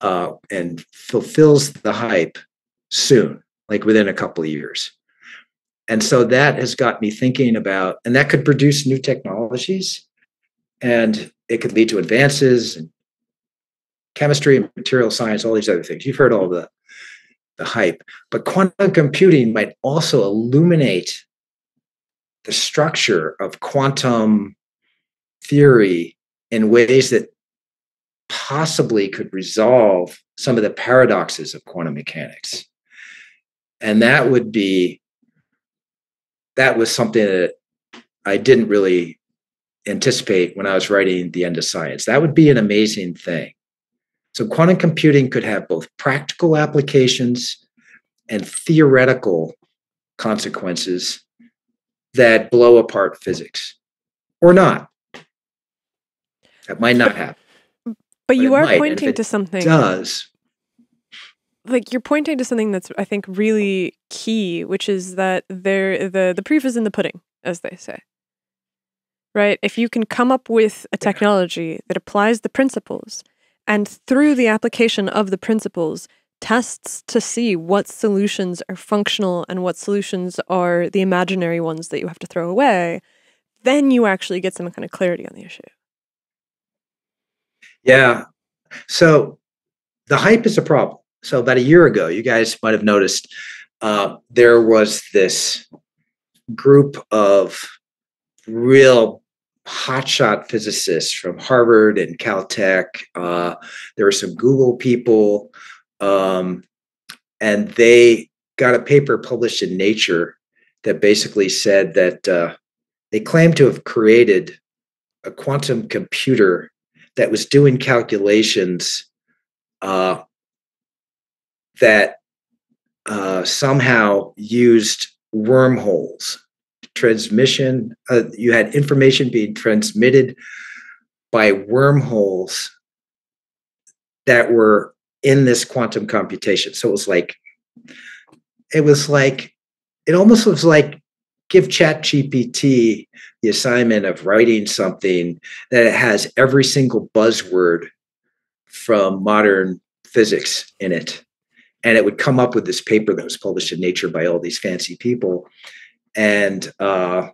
uh, and fulfills the hype soon, like within a couple of years. And so that has got me thinking about, and that could produce new technologies, and it could lead to advances in chemistry and material science, all these other things. You've heard all the, the hype, but quantum computing might also illuminate the structure of quantum theory in ways that possibly could resolve some of the paradoxes of quantum mechanics. And that would be, that was something that I didn't really anticipate when I was writing The End of Science. That would be an amazing thing. So quantum computing could have both practical applications and theoretical consequences that blow apart physics, or not. That might not happen. But, but you are pointing to something. It does. Like, you're pointing to something that's, I think, really key, which is that there the the proof is in the pudding, as they say, right? If you can come up with a technology that applies the principles and through the application of the principles tests to see what solutions are functional and what solutions are the imaginary ones that you have to throw away, then you actually get some kind of clarity on the issue. Yeah. So the hype is a problem. So about a year ago, you guys might have noticed uh, there was this group of real hotshot physicists from Harvard and Caltech. Uh, there were some Google people, um, and they got a paper published in Nature that basically said that uh, they claimed to have created a quantum computer that was doing calculations uh, that uh, somehow used wormholes, transmission. Uh, you had information being transmitted by wormholes that were in this quantum computation. So it was like, it was like, it almost was like, give Chat G P T the assignment of writing something that it has every single buzzword from modern physics in it. And it would come up with this paper that was published in Nature by all these fancy people. And uh,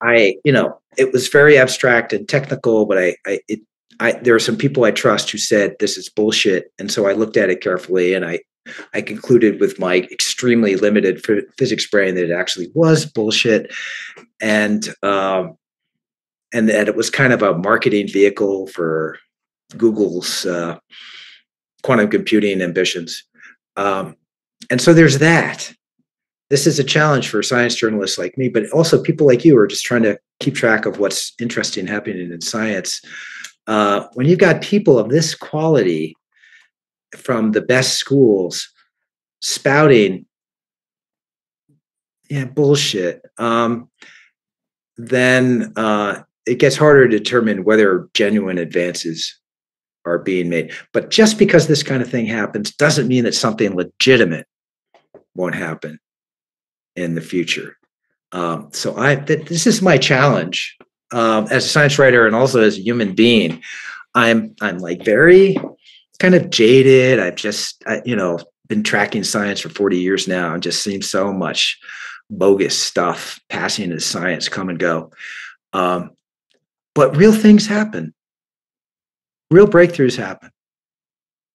I, you know, it was very abstract and technical, but I, I, it, I, there are some people I trust who said this is bullshit. And so I looked at it carefully, and I, I concluded with my extremely limited physics brain that it actually was bullshit, and um, and that it was kind of a marketing vehicle for Google's uh, quantum computing ambitions. Um, and so there's that. This is a challenge for science journalists like me, but also people like you who are just trying to keep track of what's interesting happening in science. Uh, when you've got people of this quality from the best schools spouting yeah, bullshit, um, then uh, it gets harder to determine whether genuine advances are being made. But just because this kind of thing happens doesn't mean that something legitimate won't happen in the future. Um, so I, th- this is my challenge um, as a science writer and also as a human being. I'm, I'm like very kind of jaded. I've just, I, you know, been tracking science for forty years now and just seen so much bogus stuff passing as science come and go. Um, but real things happen. Real breakthroughs happen.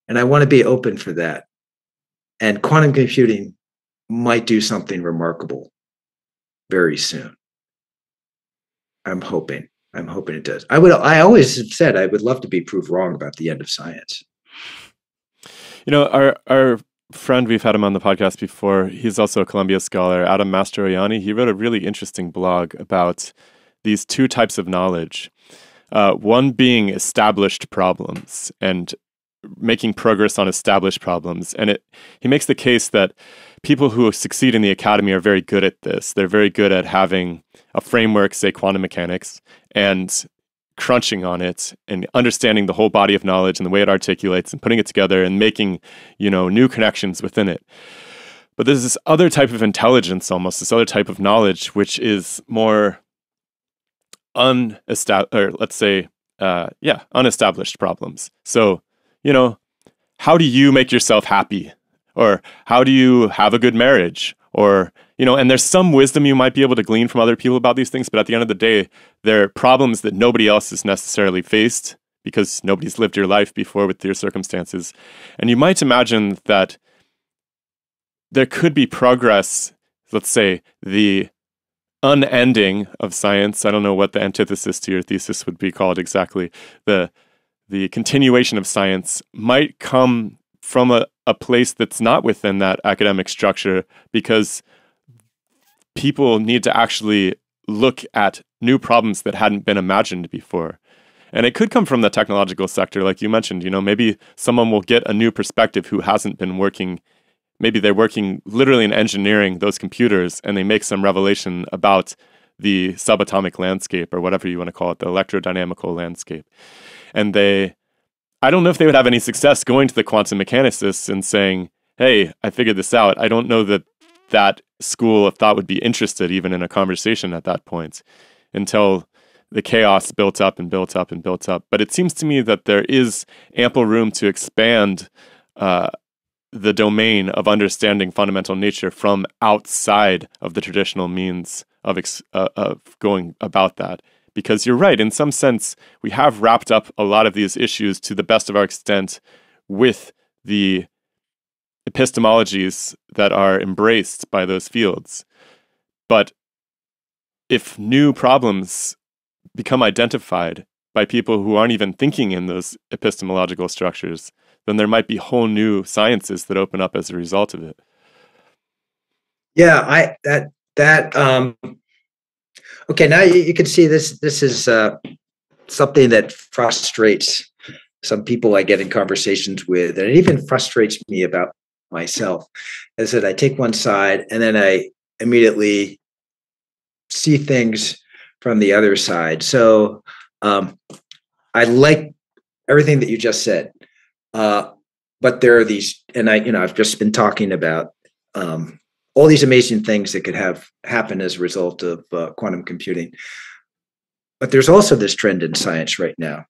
And I want to be open for that. And quantum computing might do something remarkable very soon. I'm hoping. I'm hoping it does. I would. I always have said I would love to be proved wrong about the end of science. You know, our our friend, we've had him on the podcast before. He's also a Columbia scholar, Adam Mastroianni. He wrote a really interesting blog about these two types of knowledge. Uh, one being established problems and making progress on established problems. And it he makes the case that people who succeed in the academy are very good at this. They're very good at having a framework, say quantum mechanics, and crunching on it and understanding the whole body of knowledge and the way it articulates and putting it together and making, you know, new connections within it. But there's this other type of intelligence, almost this other type of knowledge, which is more unestablished, or let's say, uh, yeah, unestablished problems. So, you know, how do you make yourself happy? Or how do you have a good marriage? Or, you know, and there's some wisdom you might be able to glean from other people about these things, but at the end of the day, they're problems that nobody else has necessarily faced because nobody's lived your life before with your circumstances. And you might imagine that there could be progress, let's say, the unending of science. I don't know what the antithesis to your thesis would be called exactly. The the continuation of science might come from a, a place that's not within that academic structure, because people need to actually look at new problems that hadn't been imagined before. And it could come from the technological sector, like you mentioned. You know, maybe someone will get a new perspective who hasn't been working. Maybe they're working literally in engineering those computers, and they make some revelation about the subatomic landscape, or whatever you want to call it, the electrodynamical landscape. And they, I don't know if they would have any success going to the quantum mechanicists and saying, hey, I figured this out. I don't know that that school of thought would be interested even in a conversation at that point, until the chaos built up and built up and built up. But it seems to me that there is ample room to expand uh, the domain of understanding fundamental nature from outside of the traditional means of ex- uh, of going about that. Because you're right, in some sense, we have wrapped up a lot of these issues to the best of our extent with the epistemologies that are embraced by those fields. But if new problems become identified by people who aren't even thinking in those epistemological structures, then there might be whole new sciences that open up as a result of it. Yeah, I that that um, okay. Now you, you can see this. This is uh, something that frustrates some people I get in conversations with, and it even frustrates me about myself. Is that I take one side and then I immediately see things from the other side. So um, I like everything that you just said. Uh, but there are these, and I, you know, I've just been talking about um, all these amazing things that could have happen as a result of uh, quantum computing. But there's also this trend in science right now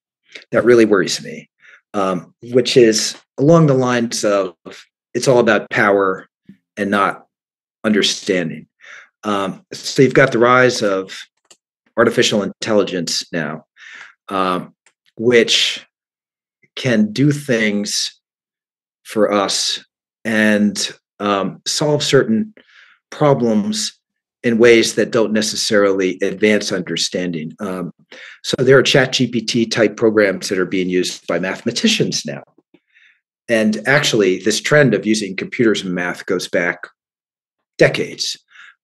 that really worries me, um, which is along the lines of it's all about power and not understanding. Um, so you've got the rise of artificial intelligence now, um, which can do things for us and um, solve certain problems in ways that don't necessarily advance understanding. Um, so there are ChatGPT type programs that are being used by mathematicians now. And actually, this trend of using computers in math goes back decades.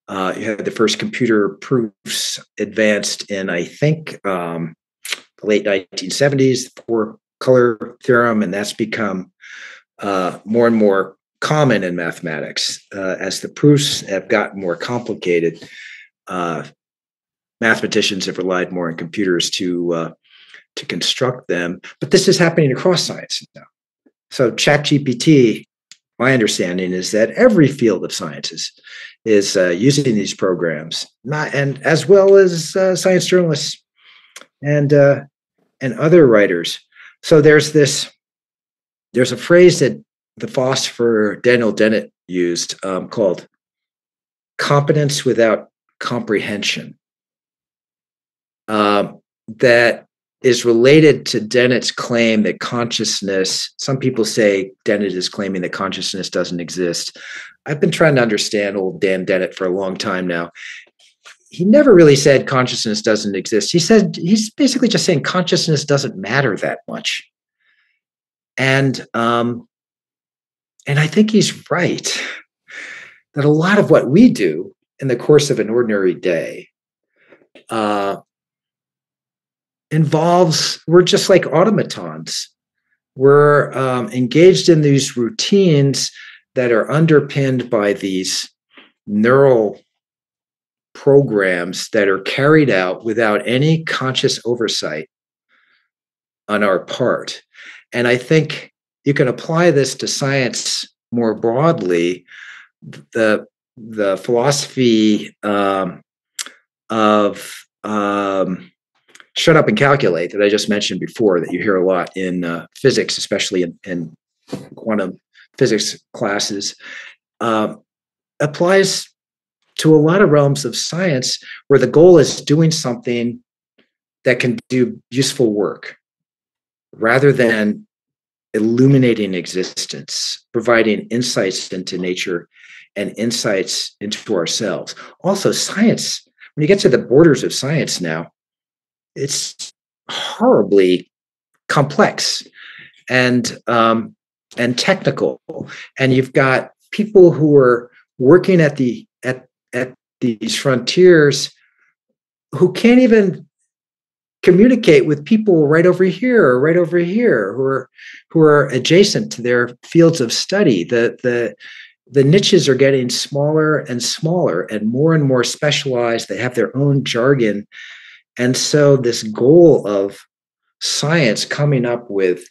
Uh, you had the first computer proofs advanced in, I think, um, the late nineteen seventies, the four-color theorem, and that's become uh, more and more common in mathematics. Uh, as the proofs have gotten more complicated, uh, mathematicians have relied more on computers to uh, to construct them. But this is happening across science now. So ChatGPT, my understanding is that every field of sciences is uh, using these programs, not and as well as uh, science journalists and uh, and other writers. So there's this, there's a phrase that the philosopher Daniel Dennett used um, called competence without comprehension. Um, that is related to Dennett's claim that consciousness, some people say Dennett is claiming that consciousness doesn't exist. I've been trying to understand old Dan Dennett for a long time now. He never really said consciousness doesn't exist. He said, he's basically just saying consciousness doesn't matter that much. And, um, and I think he's right that a lot of what we do in the course of an ordinary day, uh, involves, we're just like automatons. We're um, engaged in these routines that are underpinned by these neural programs that are carried out without any conscious oversight on our part. And I think you can apply this to science more broadly. The, the philosophy um, of um, shut up and calculate that I just mentioned before, that you hear a lot in uh, physics, especially in, in quantum physics classes, uh, applies to a lot of realms of science where the goal is doing something that can do useful work rather than illuminating existence, providing insights into nature and insights into ourselves. Also, science, when you get to the borders of science now, it's horribly complex and um, and technical, and you've got people who are working at the at at these frontiers who can't even communicate with people right over here or right over here who are who are adjacent to their fields of study. The the the niches are getting smaller and smaller and more and more specialized. They have their own jargon. And so this goal of science coming up with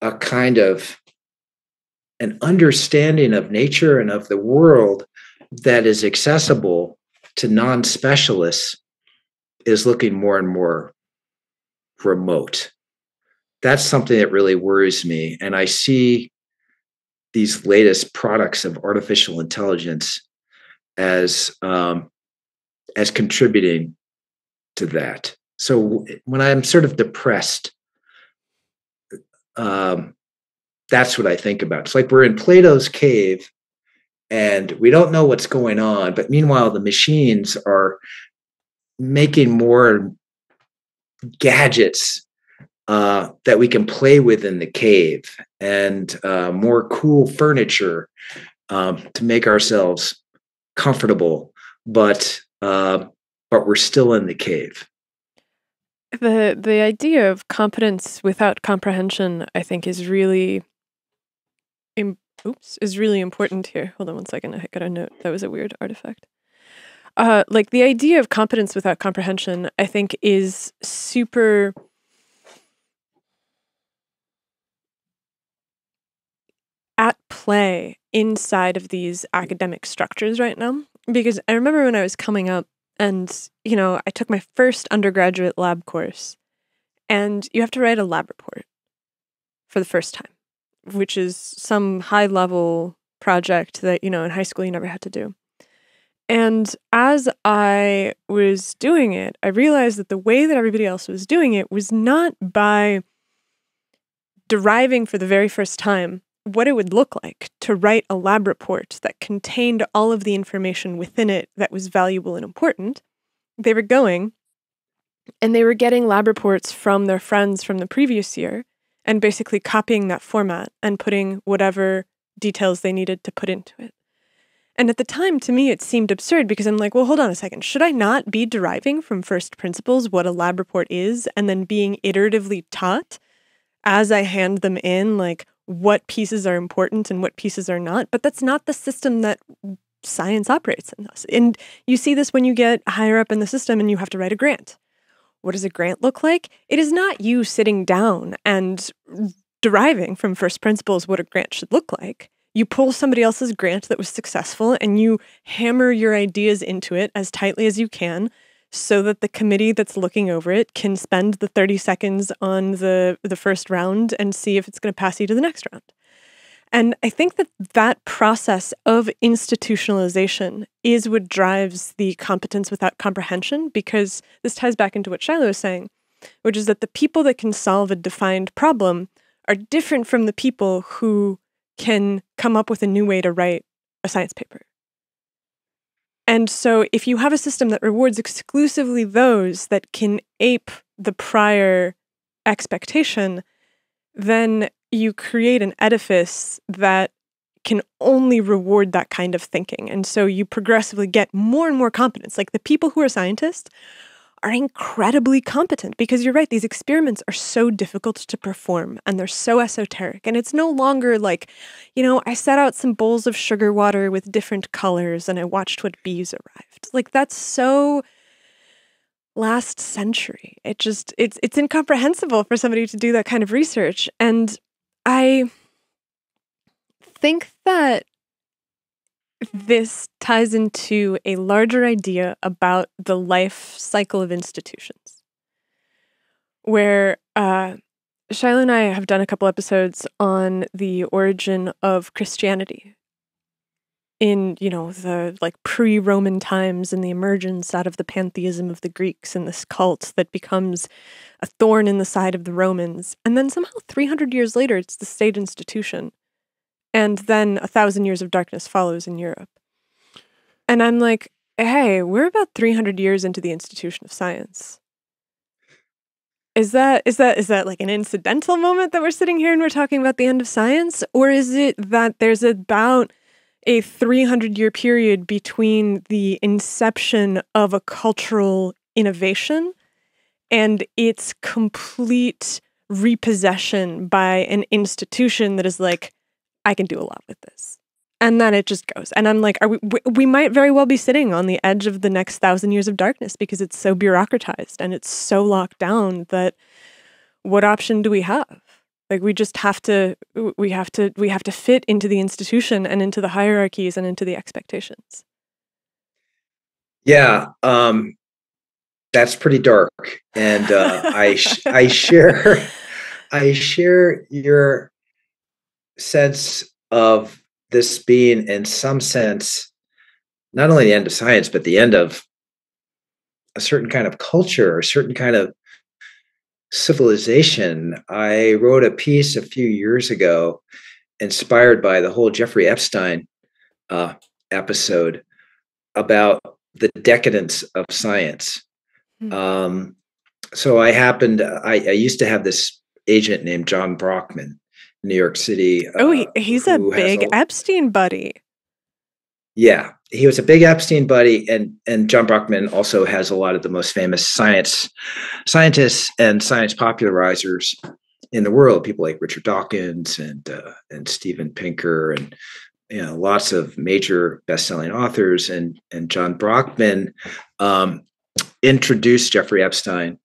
a kind of an understanding of nature and of the world that is accessible to non-specialists is looking more and more remote. That's something that really worries me. And I see these latest products of artificial intelligence as, um, as contributing to that. So when I'm sort of depressed, um, that's what I think about. It's like we're in Plato's cave and we don't know what's going on, but meanwhile, the machines are making more gadgets uh, that we can play with in the cave and uh, more cool furniture um, to make ourselves comfortable. But uh, but we're still in the cave. The the idea of competence without comprehension, I think, is really, im oops, is really important here. Hold on one second, I got a note. That was a weird artifact. Uh, like the idea of competence without comprehension, I think, is super, at play inside of these academic structures right now. Because I remember when I was coming up, and, you know, I took my first undergraduate lab course, and you have to write a lab report for the first time, which is some high-level project that, you know, in high school you never had to do. And as I was doing it, I realized that the way that everybody else was doing it was not by deriving for the very first time what it would look like to write a lab report that contained all of the information within it that was valuable and important, they were going and they were getting lab reports from their friends from the previous year and basically copying that format and putting whatever details they needed to put into it. And at the time, to me, it seemed absurd because I'm like, well, hold on a second. Should I not be deriving from first principles what a lab report is and then being iteratively taught as I hand them in, like, what pieces are important and what pieces are not? But that's not the system that science operates in us. And you see this when you get higher up in the system and you have to write a grant. What does a grant look like? It is not you sitting down and deriving from first principles what a grant should look like. You pull somebody else's grant that was successful and you hammer your ideas into it as tightly as you can so that the committee that's looking over it can spend the thirty seconds on the, the first round and see if it's going to pass you to the next round. And I think that that process of institutionalization is what drives the competence without comprehension, because this ties back into what Shiloh is saying, which is that the people that can solve a defined problem are different from the people who can come up with a new way to write a science paper. And so if you have a system that rewards exclusively those that can ape the prior expectation, then you create an edifice that can only reward that kind of thinking. And so you progressively get more and more competence. Like, the people who are scientists are incredibly competent because you're right, these experiments are so difficult to perform and they're so esoteric. And it's no longer like, you know, I set out some bowls of sugar water with different colors and I watched what bees arrived. Like, that's so last century. It just, it's, it's incomprehensible for somebody to do that kind of research. And I think that this ties into a larger idea about the life cycle of institutions, where uh, Shiloh and I have done a couple episodes on the origin of Christianity in, you know, the like pre-Roman times and the emergence out of the pantheism of the Greeks and this cult that becomes a thorn in the side of the Romans. And then somehow three hundred years later, it's the state institution. And then a thousand years of darkness follows in Europe. And I'm like, hey, we're about three hundred years into the institution of science. Is that, is that, is that like an incidental moment that we're sitting here and we're talking about the end of science? Or is it that there's about a three hundred year period between the inception of a cultural innovation and its complete repossession by an institution that is like, I can do a lot with this. And then it just goes. And I'm like, are we, we might very well be sitting on the edge of the next thousand years of darkness because it's so bureaucratized and it's so locked down that what option do we have? Like, we just have to, we have to, we have to fit into the institution and into the hierarchies and into the expectations. Yeah. Um, that's pretty dark. And uh, I, sh I share, I share your sense of this being, in some sense, not only the end of science, but the end of a certain kind of culture or a certain kind of civilization. I wrote a piece a few years ago, inspired by the whole Jeffrey Epstein uh, episode, about the decadence of science. Mm-hmm. Um, so I happened, I, I used to have this agent named John Brockman, New York City. Oh, he, he's uh, a big a, Epstein buddy. Yeah, he was a big Epstein buddy, and and John Brockman also has a lot of the most famous science scientists and science popularizers in the world. People like Richard Dawkins and uh, and Steven Pinker, and you know, lots of major best-selling authors. And and John Brockman um, introduced Jeffrey Epstein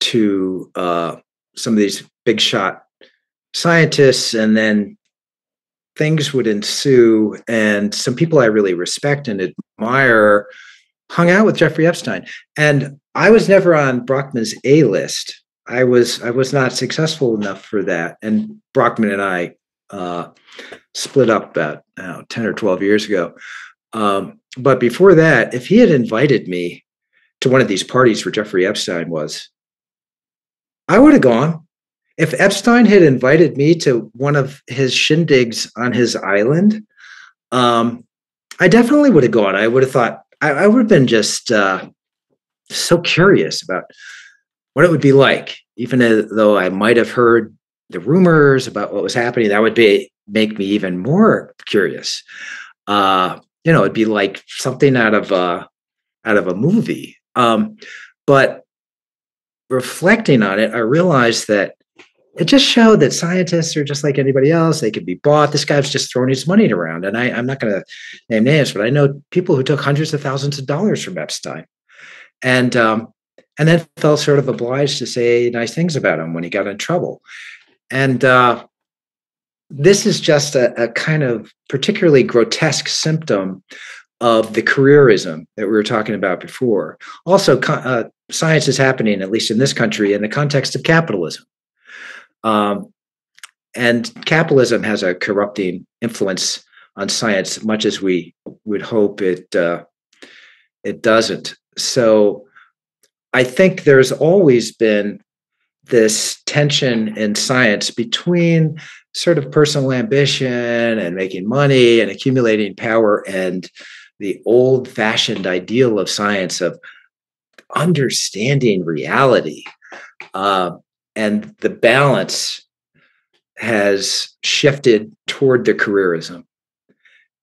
to uh, some of these big shot scientists, and then things would ensue. And some people I really respect and admire hung out with Jeffrey Epstein. And I was never on Brockman's A list. I was I was not successful enough for that. And Brockman and I uh, split up about I don't know, ten or twelve years ago. Um, but before that, if he had invited me to one of these parties where Jeffrey Epstein was, I would have gone. If Epstein had invited me to one of his shindigs on his island, um, I definitely would have gone. I would have thought, I, I would have been just uh, so curious about what it would be like, even though I might have heard the rumors about what was happening. That would be make me even more curious. Uh, you know, it'd be like something out of a, out of a movie. Um, but reflecting on it, I realized that it just showed that scientists are just like anybody else. They could be bought. This guy was just throwing his money around. And I, I'm not going to name names, but I know people who took hundreds of thousands of dollars from Epstein and, um, and then felt sort of obliged to say nice things about him when he got in trouble. And uh, this is just a, a kind of particularly grotesque symptom of the careerism that we were talking about before. Also, uh, science is happening, at least in this country, in the context of capitalism. Um, and capitalism has a corrupting influence on science, much as we would hope it, uh, it doesn't. So I think there's always been this tension in science between sort of personal ambition and making money and accumulating power and the old fashioned ideal of science of understanding reality. Uh, And the balance has shifted toward the careerism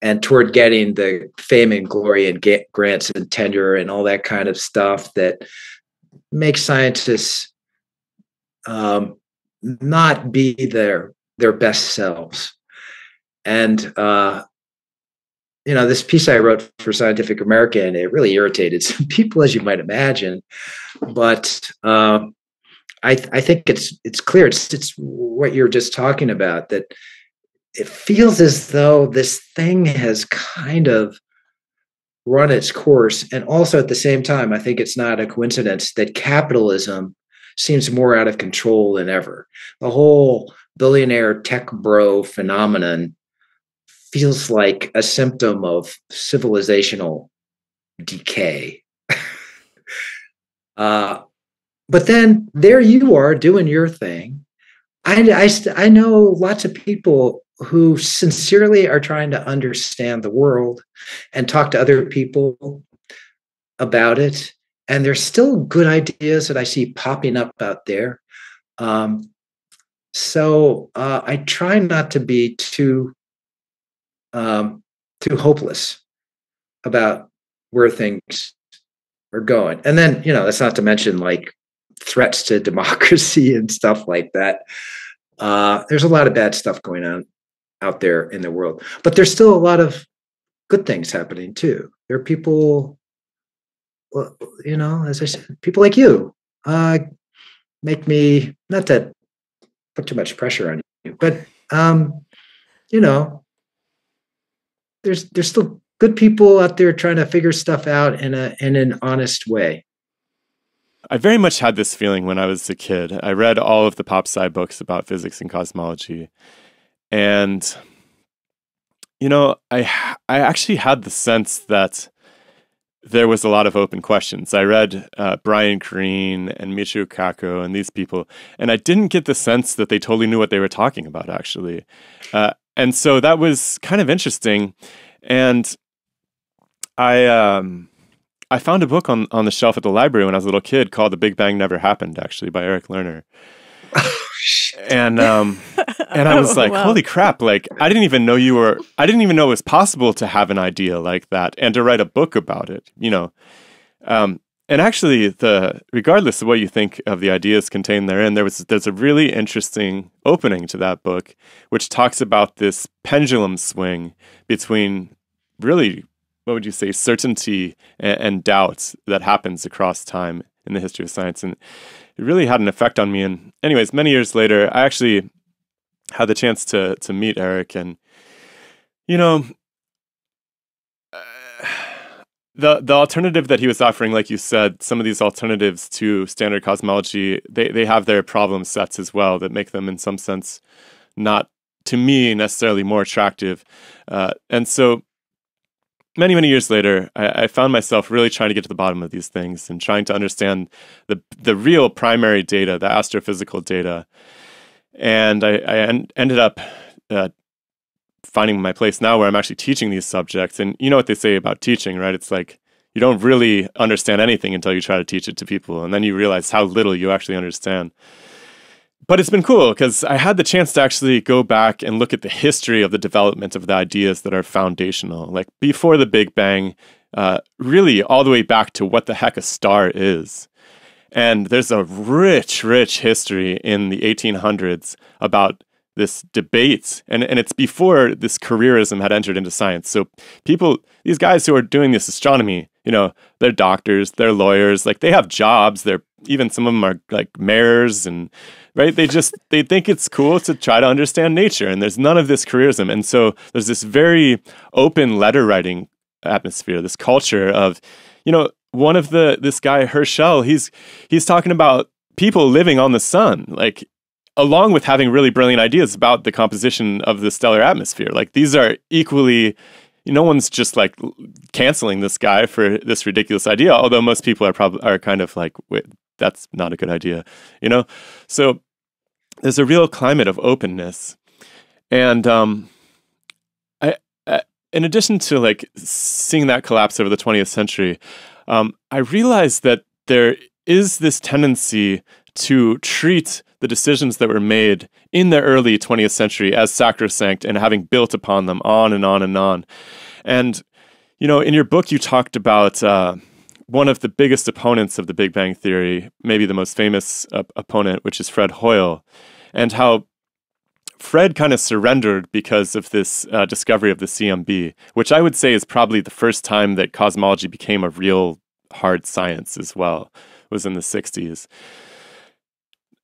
and toward getting the fame and glory and get grants and tenure and all that kind of stuff that makes scientists um, not be their, their best selves. And, uh, you know, this piece I wrote for Scientific American, it really irritated some people, as you might imagine, but, um, I, th I think it's it's clear it's it's what you're just talking about, that it feels as though this thing has kind of run its course. And also at the same time, I think it's not a coincidence that capitalism seems more out of control than ever. The whole billionaire tech bro phenomenon feels like a symptom of civilizational decay. uh, But then there you are doing your thing. I, I, I know lots of people who sincerely are trying to understand the world and talk to other people about it. And there's still good ideas that I see popping up out there. Um, so uh, I try not to be too, um, too hopeless about where things are going. And then, you know, that's not to mention like threats to democracy and stuff like that. Uh, there's a lot of bad stuff going on out there in the world, but there's still a lot of good things happening too. There are people, well, you know, as I said, people like you uh, make me, not to put too much pressure on you, but um, you know, there's there's still good people out there trying to figure stuff out in a in an honest way. I very much had this feeling when I was a kid. I read all of the pop sci books about physics and cosmology. And, you know, I, I actually had the sense that there was a lot of open questions. I read uh, Brian Greene and Michio Kaku and these people, and I didn't get the sense that they totally knew what they were talking about, actually. Uh, and so that was kind of interesting. And I... Um, I found a book on, on the shelf at the library when I was a little kid called The Big Bang Never Happened, actually, by Eric Lerner. Oh, and um, and I was oh, like, wow. Holy crap, like, I didn't even know you were, I didn't even know it was possible to have an idea like that and to write a book about it, you know. Um, and actually, the regardless of what you think of the ideas contained therein, there was, there's a really interesting opening to that book, which talks about this pendulum swing between really... what would you say, certainty and, and doubt that happens across time in the history of science. And it really had an effect on me. And anyways, many years later, I actually had the chance to, to meet Eric. And, you know, uh, the, the alternative that he was offering, like you said, some of these alternatives to standard cosmology, they, they have their problem sets as well that make them in some sense not, to me, necessarily more attractive. Uh, and so many, many years later, I, I found myself really trying to get to the bottom of these things and trying to understand the the real primary data, the astrophysical data. And I, I en ended up uh, finding my place now where I'm actually teaching these subjects. And you know what they say about teaching, right? It's like you don't really understand anything until you try to teach it to people. And then you realize how little you actually understand. But it's been cool because I had the chance to actually go back and look at the history of the development of the ideas that are foundational, like before the Big Bang, uh, really all the way back to what the heck a star is. And there's a rich, rich history in the eighteen hundreds about this debate. And, and it's before this careerism had entered into science. So people, these guys who are doing this astronomy, you know, they're doctors, they're lawyers, like they have jobs. They're even some of them are like mayors and right. They just, they think it's cool to try to understand nature. And there's none of this careerism. And so there's this very open letter writing atmosphere, this culture of, you know, one of the, this guy, Herschel, he's, he's talking about people living on the sun, like along with having really brilliant ideas about the composition of the stellar atmosphere. Like these are equally, no one's just like canceling this guy for this ridiculous idea. Although most people are probably, are kind of like, wait, that's not a good idea, you know? So there's a real climate of openness. And, um, I, I in addition to like seeing that collapse over the twentieth century, Um, I realized that there is this tendency to treat the decisions that were made in the early twentieth century as sacrosanct and having built upon them on and on and on. And, you know, in your book, you talked about uh, one of the biggest opponents of the Big Bang Theory, maybe the most famous uh, opponent, which is Fred Hoyle, and how Fred kind of surrendered because of this uh, discovery of the C M B, which I would say is probably the first time that cosmology became a real hard science as well, was in the sixties.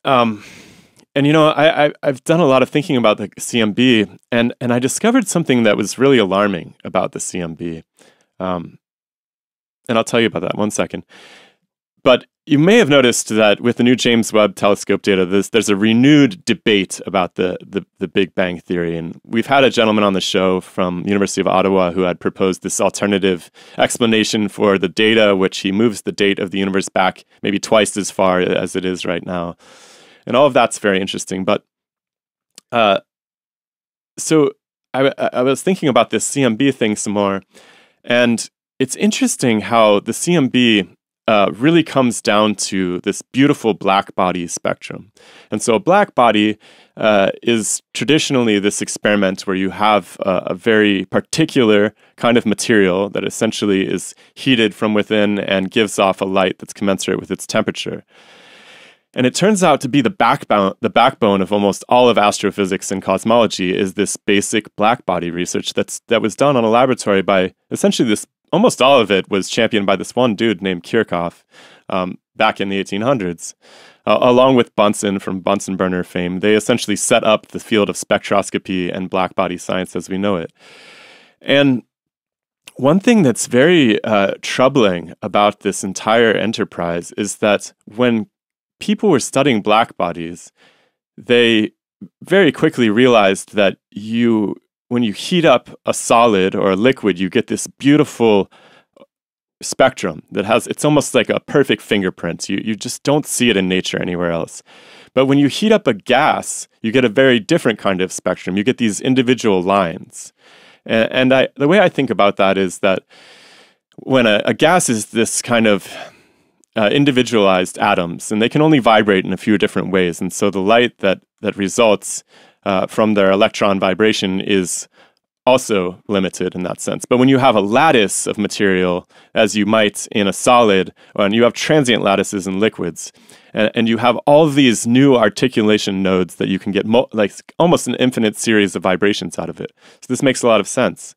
Um, and, you know, I, I, I've done a lot of thinking about the C M B, and, and I discovered something that was really alarming about the C M B. Um, and I'll tell you about that in one second. But you may have noticed that with the new James Webb telescope data, there's, there's a renewed debate about the, the, the Big Bang Theory. And we've had a gentleman on the show from the University of Ottawa who had proposed this alternative explanation for the data, which he moves the date of the universe back maybe twice as far as it is right now. And all of that's very interesting. But uh, so I, I was thinking about this C M B thing some more. And it's interesting how the C M B Uh, really comes down to this beautiful black body spectrum. And so a black body uh, is traditionally this experiment where you have uh, a very particular kind of material that essentially is heated from within and gives off a light that's commensurate with its temperature. And it turns out to be the backbone, the backbone of almost all of astrophysics and cosmology is this basic black body research that's, that was done on a laboratory by essentially this almost all of it was championed by this one dude named Kirchhoff um, back in the eighteen hundreds. Uh, along with Bunsen from Bunsen burner fame, they essentially set up the field of spectroscopy and black body science as we know it. And one thing that's very uh, troubling about this entire enterprise is that when people were studying black bodies, they very quickly realized that you... when you heat up a solid or a liquid, you get this beautiful spectrum that has, it's almost like a perfect fingerprint. You, you just don't see it in nature anywhere else. But when you heat up a gas, you get a very different kind of spectrum. You get these individual lines. And, and I, the way I think about that is that when a, a gas is this kind of uh, individualized atoms, and they can only vibrate in a few different ways. And so the light that, that results Uh, from their electron vibration is also limited in that sense. But when you have a lattice of material, as you might in a solid, and you have transient lattices in liquids, and, and you have all these new articulation nodes that you can get mo like almost an infinite series of vibrations out of it. So this makes a lot of sense.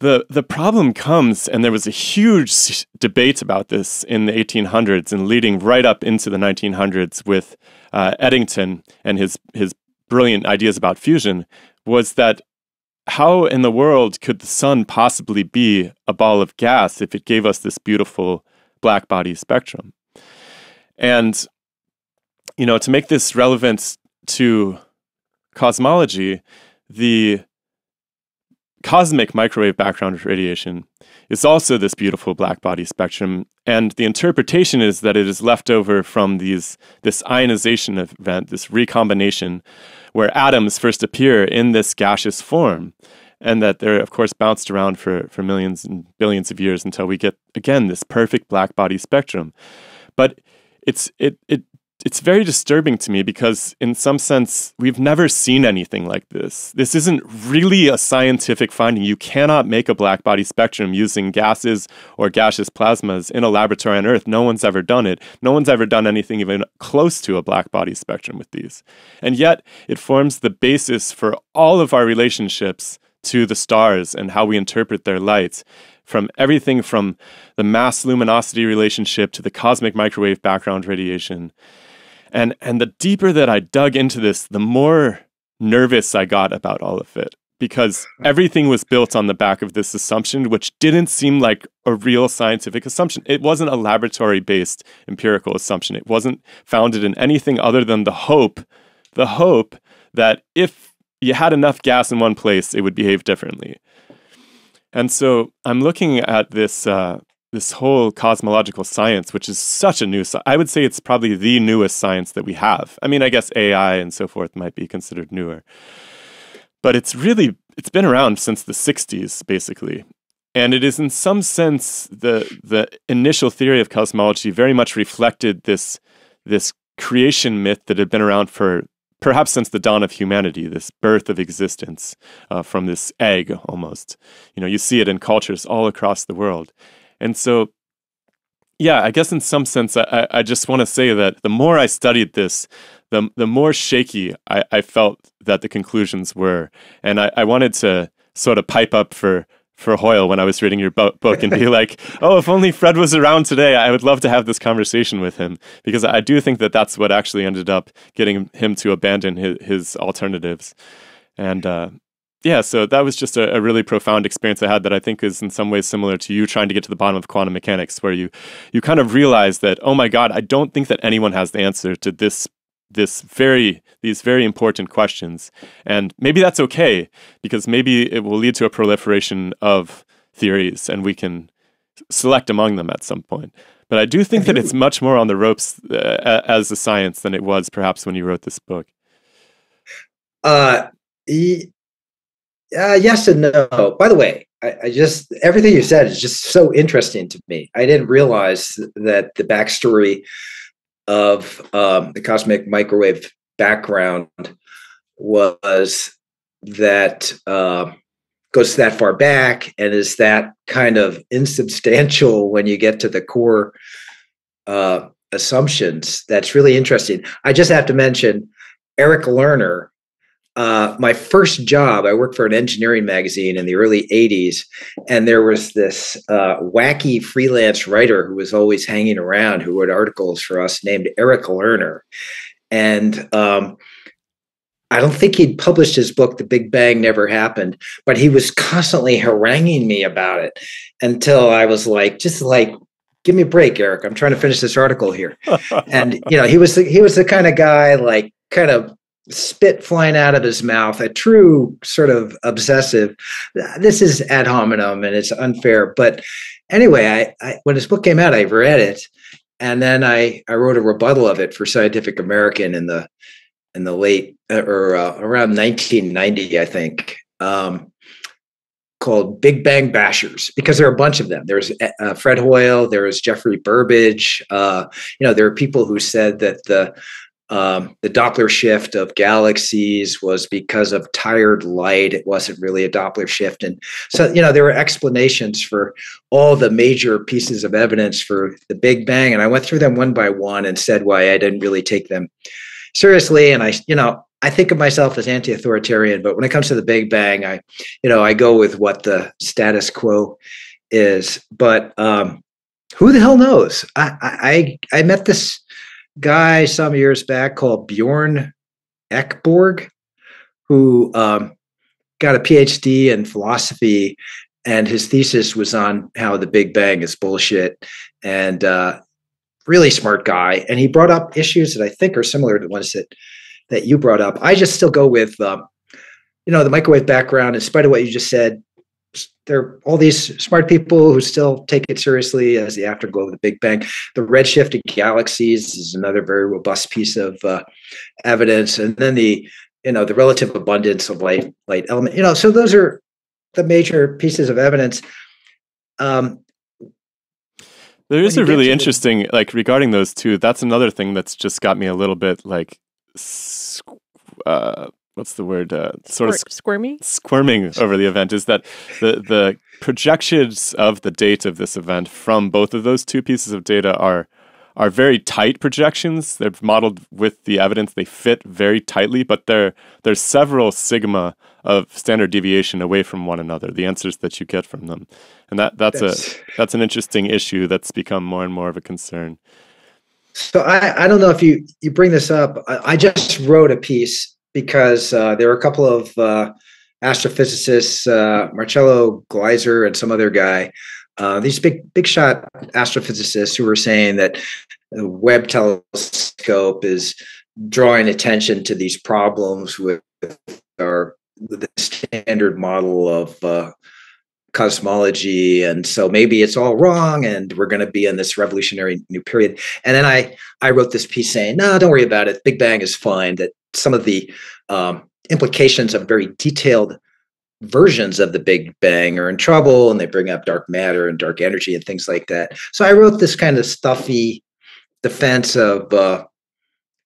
The, the problem comes, and there was a huge debate about this in the eighteen hundreds and leading right up into the nineteen hundreds with uh, Eddington and his, his brilliant ideas about fusion, was that how in the world could the sun possibly be a ball of gas if it gave us this beautiful black body spectrum? And, you know, to make this relevant to cosmology, the Cosmic microwave background radiation is also this beautiful black body spectrum, and the interpretation is that it is left over from these this ionization event, this recombination, where atoms first appear in this gaseous form, and that they're, of course, bounced around for, for millions and billions of years until we get, again, this perfect black body spectrum. But it's it it It's very disturbing to me because, in some sense, we've never seen anything like this. This isn't really a scientific finding. You cannot make a black body spectrum using gases or gaseous plasmas in a laboratory on Earth. No one's ever done it. No one's ever done anything even close to a black body spectrum with these. And yet, it forms the basis for all of our relationships to the stars and how we interpret their light, from everything from the mass-luminosity relationship to the cosmic microwave background radiation. And and the deeper that I dug into this, the more nervous I got about all of it, because everything was built on the back of this assumption, which didn't seem like a real scientific assumption. It wasn't a laboratory-based empirical assumption. It wasn't founded in anything other than the hope, the hope that if you had enough gas in one place, it would behave differently. And so I'm looking at this... Uh, this whole cosmological science, which is such a new, I would say it's probably the newest science that we have. I mean, I guess A I and so forth might be considered newer, but it's really, it's been around since the sixties, basically. And it is in some sense, the the initial theory of cosmology very much reflected this, this creation myth that had been around for perhaps since the dawn of humanity, this birth of existence uh, from this egg almost. You know, you see it in cultures all across the world. And so, yeah, I guess in some sense, I, I just want to say that the more I studied this, the, the more shaky I, I felt that the conclusions were. And I, I wanted to sort of pipe up for, for Hoyle when I was reading your bo book and be like, oh, if only Fred was around today, I would love to have this conversation with him. Because I do think that that's what actually ended up getting him to abandon his, his alternatives. And, uh, yeah, so that was just a, a really profound experience I had that I think is in some ways similar to you trying to get to the bottom of quantum mechanics, where you you kind of realize that, oh my God, I don't think that anyone has the answer to this this very these very important questions. And maybe that's okay, because maybe it will lead to a proliferation of theories and we can select among them at some point. But I do think that it's much more on the ropes uh, as a science than it was perhaps when you wrote this book. Uh e Uh, yes and no. By the way, I, I just everything you said is just so interesting to me. I didn't realize that the backstory of um, the cosmic microwave background was that uh, goes that far back and is that kind of insubstantial when you get to the core uh, assumptions. That's really interesting. I just have to mention Eric Lerner. Uh, my first job, I worked for an engineering magazine in the early eighties, and there was this uh, wacky freelance writer who was always hanging around, who wrote articles for us, named Eric Lerner. And um, I don't think he'd published his book, The Big Bang Never Happened, but he was constantly haranguing me about it until I was like, just like, give me a break, Eric. I'm trying to finish this article here. And, you know, he was, the, he was the kind of guy, like, kind of spit flying out of his mouth, a true sort of obsessive. This is ad hominem and it's unfair. But anyway, I, I when his book came out, I read it. And then I, I wrote a rebuttal of it for Scientific American in the in the late uh, or uh, around nineteen ninety, I think, um, called Big Bang Bashers, because there are a bunch of them. There's uh, Fred Hoyle, there was Jeffrey Burbage. Uh, you know, there are people who said that the Um, the Doppler shift of galaxies was because of tired light. It wasn't really a Doppler shift. And so, you know, there were explanations for all the major pieces of evidence for the Big Bang. And I went through them one by one and said why I didn't really take them seriously. And I, you know, I think of myself as anti-authoritarian, but when it comes to the Big Bang, I, you know, I go with what the status quo is. But um, who the hell knows? I, I, I met this guy some years back called Bjorn Ekborg, who um, got a PhD in philosophy, and his thesis was on how the Big Bang is bullshit, and uh, really smart guy. And he brought up issues that I think are similar to the ones that, that you brought up. I just still go with, um, you know, the microwave background, in spite of what you just said, there are all these smart people who still take it seriously as the afterglow of the Big Bang. The redshift of galaxies is another very robust piece of uh, evidence. And then the, you know, the relative abundance of light, light element, you know, so those are the major pieces of evidence. Um, there is a really interesting, the, like regarding those two, that's another thing that's just got me a little bit like, uh, what's the word? Uh, sort Squir of squirming, squirming over the event is that the the projections of the date of this event from both of those two pieces of data are are very tight projections. They're modeled with the evidence. They fit very tightly, but they're there's several sigma of standard deviation away from one another. The answers that you get from them, and that that's, that's a that's an interesting issue that's become more and more of a concern. So I I don't know if you you bring this up. I, I just wrote a piece. Because uh, there were a couple of uh, astrophysicists, uh, Marcello Gleiser and some other guy, uh, these big, big shot astrophysicists who were saying that the Webb telescope is drawing attention to these problems with our the standard model of uh, cosmology, and so maybe it's all wrong, and we're going to be in this revolutionary new period. And then I I wrote this piece saying, no, don't worry about it. Big Bang is fine. That some of the um, implications of very detailed versions of the Big Bang are in trouble, and they bring up dark matter and dark energy and things like that. So I wrote this kind of stuffy defense of uh,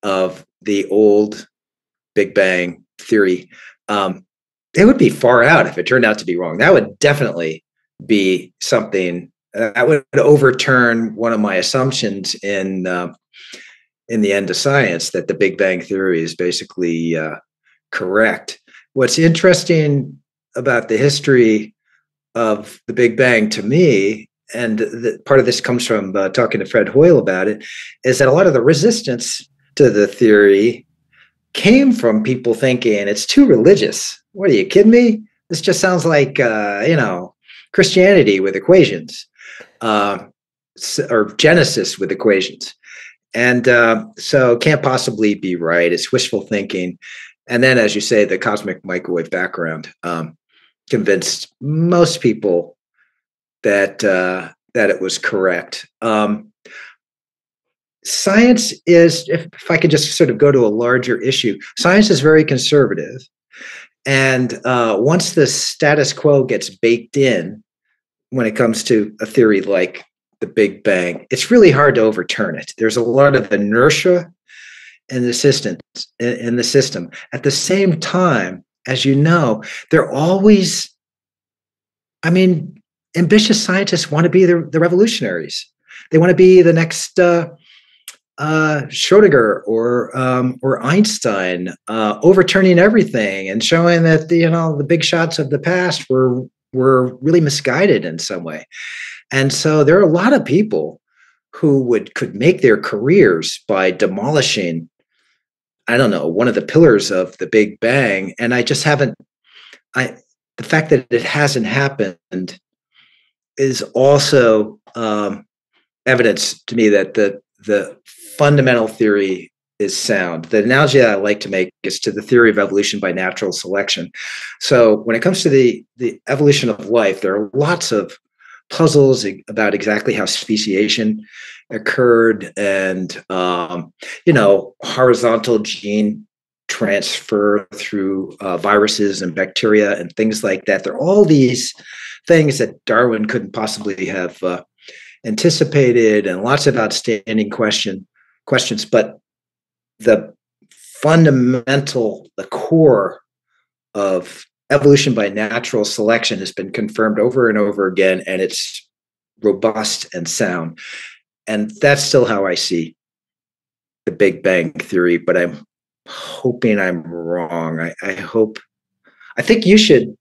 of the old Big Bang theory. Um, it would be far out if it turned out to be wrong. That would definitely be something that would overturn one of my assumptions in uh, in The End of Science, that the Big Bang theory is basically uh, correct. What's interesting about the history of the Big Bang to me, and the, part of this comes from uh, talking to Fred Hoyle about it, is that a lot of the resistance to the theory came from people thinking it's too religious. What are you kidding me? This just sounds like, uh, you know, Christianity with equations, uh, or Genesis with equations. And uh, so can't possibly be right. It's wishful thinking. And then, as you say, the cosmic microwave background um, convinced most people that uh, that it was correct. Um, science is, if, if I could just sort of go to a larger issue, science is very conservative. And uh, once the status quo gets baked in, when it comes to a theory like the Big Bang, it's really hard to overturn it. There's a lot of inertia in the system. In the system. At the same time, as you know, they're always, I mean, ambitious scientists want to be the, the revolutionaries. They want to be the next uh, uh, Schrodinger or um, or Einstein, uh, overturning everything and showing that the, you know, the big shots of the past were were really misguided in some way. And so there are a lot of people who would could make their careers by demolishing, I don't know, one of the pillars of the Big Bang. And I just haven't, I the fact that it hasn't happened is also um, evidence to me that the, the fundamental theory is sound. The analogy that I like to make is to the theory of evolution by natural selection. So when it comes to the, the evolution of life, there are lots of puzzles about exactly how speciation occurred, and um, you know, horizontal gene transfer through uh, viruses and bacteria and things like that. There are all these things that Darwin couldn't possibly have uh, anticipated, and lots of outstanding question questions. But the fundamental, the core of evolution by natural selection has been confirmed over and over again, and it's robust and sound. And that's still how I see the Big Bang theory, but I'm hoping I'm wrong. I, I hope, I think you should,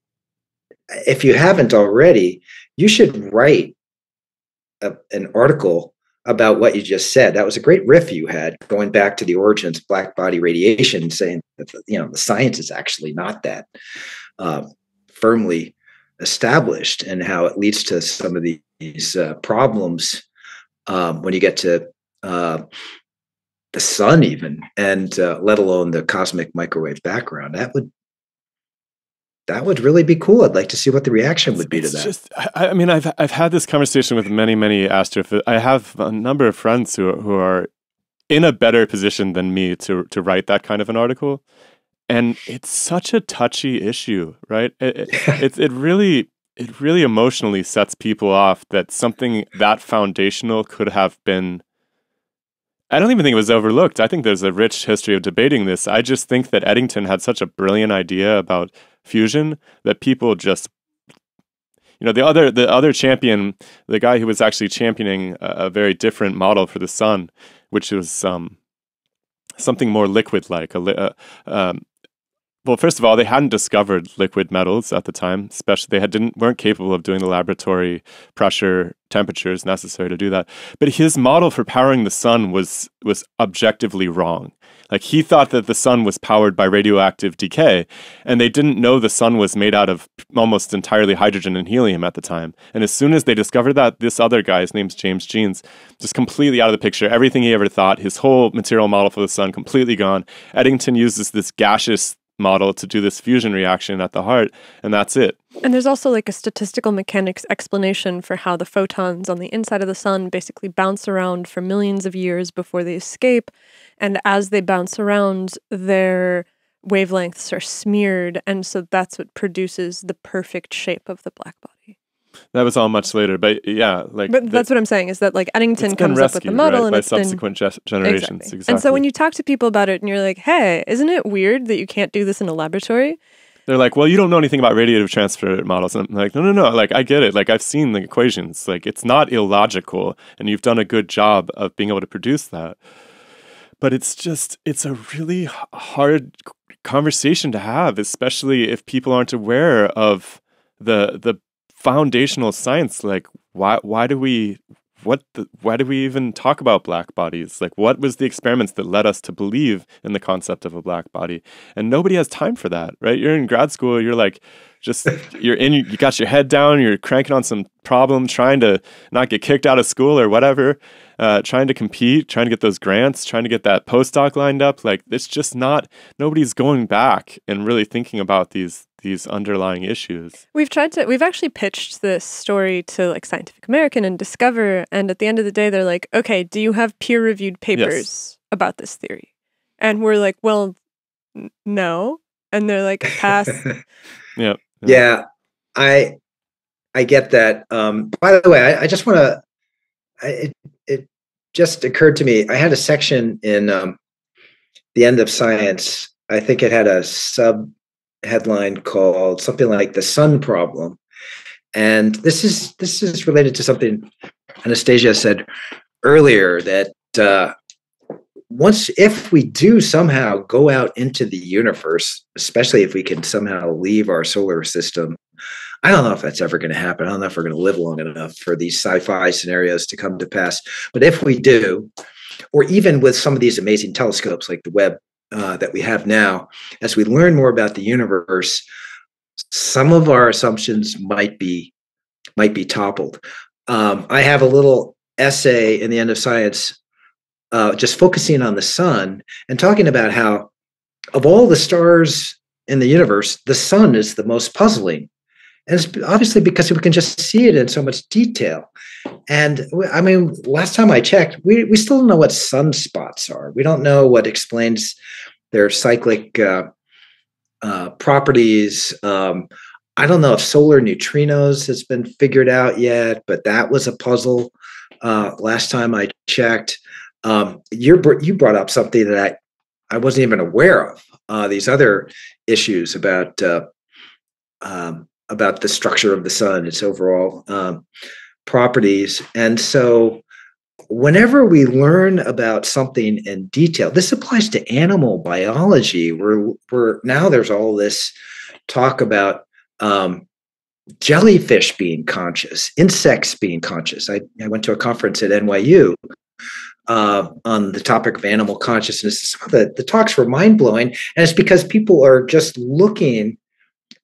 if you haven't already, you should write a, an article about what you just said. That was a great riff you had, going back to the origins of black body radiation, saying that, you know, the science is actually not that Uh, firmly established, and how it leads to some of these uh, problems um, when you get to uh, the sun even, and uh, let alone the cosmic microwave background. That would that would really be cool. I'd like to see what the reaction would be to that. Just, I, I mean, I've I've had this conversation with many, many astrophysicists. I have a number of friends who who are in a better position than me to to write that kind of an article, and it's such a touchy issue, right? It it, it, it really it really emotionally sets people off that something that foundational could have been. I don't even think it was overlooked. I think there's a rich history of debating this. I just think that Eddington had such a brilliant idea about fusion that people just, you know, the other the other champion, the guy who was actually championing a, a very different model for the sun, which was um, something more liquid-like. A li uh, um, well, first of all, they hadn't discovered liquid metals at the time. Especially, they had didn't weren't capable of doing the laboratory pressure temperatures necessary to do that. But his model for powering the sun was was objectively wrong. Like, he thought that the sun was powered by radioactive decay, and they didn't know the sun was made out of almost entirely hydrogen and helium at the time. And as soon as they discovered that, this other guy, his name's James Jeans, just completely out of the picture. Everything he ever thought, his whole material model for the sun, completely gone. Eddington uses this gaseous model to do this fusion reaction at the heart, and that's it. And there's also like a statistical mechanics explanation for how the photons on the inside of the sun basically bounce around for millions of years before they escape. And as they bounce around, their wavelengths are smeared. And so that's what produces the perfect shape of the black body. That was all much later, but yeah, like. But the, that's what I'm saying is that like Eddington comes rescued, up with the model, right, and by it's subsequent been, generations. Exactly. Exactly. And so when you talk to people about it, and you're like, "Hey, isn't it weird that you can't do this in a laboratory?" They're like, "Well, you don't know anything about radiative transfer models." And I'm like, "No, no, no. Like, I get it. Like, I've seen the equations. Like, it's not illogical, and you've done a good job of being able to produce that." But it's just, it's a really hard conversation to have, especially if people aren't aware of the the. foundational science. Like, why why do we what the, why do we even talk about black bodies? Like, what was the experiments that led us to believe in the concept of a black body? And nobody has time for that, right? You're in grad school, you're like, just you're in you got your head down, you're cranking on some problem, trying to not get kicked out of school or whatever, uh trying to compete, trying to get those grants, trying to get that postdoc lined up. Like, it's just not, nobody's going back and really thinking about these these underlying issues. We've tried to, we've actually pitched this story to like Scientific American and Discover, and at the end of the day, they're like, okay, do you have peer-reviewed papers yes. about this theory? And we're like, well, n no. And they're like, pass. yeah. Yeah. I, I get that. Um, by the way, I, I just want to, it, it just occurred to me, I had a section in um, The End of Science. I think it had a sub headline called something like the sun problem, and this is this is related to something Anastasia said earlier, that uh once, if we do somehow go out into the universe, especially if we can somehow leave our solar system, I don't know if that's ever going to happen. I don't know if we're going to live long enough for these sci-fi scenarios to come to pass, but if we do, or even with some of these amazing telescopes like the Webb Uh, that we have now, as we learn more about the universe, some of our assumptions might be might be toppled. Um, I have a little essay in The End of Science, uh, just focusing on the sun and talking about how, of all the stars in the universe, the sun is the most puzzling. And it's obviously because we can just see it in so much detail. And I mean, last time I checked, we, we still don't know what sunspots are. We don't know what explains their cyclic uh, uh, properties. Um, I don't know if solar neutrinos has been figured out yet, but that was a puzzle uh, last time I checked. Um, you're, you brought up something that I, I wasn't even aware of, uh, these other issues about uh, um, about the structure of the sun, its overall um, properties. And so whenever we learn about something in detail, this applies to animal biology. We're, we're now there's all this talk about um, jellyfish being conscious, insects being conscious. I, I went to a conference at N Y U uh, on the topic of animal consciousness. Some of the, the talks were mind-blowing, and it's because people are just looking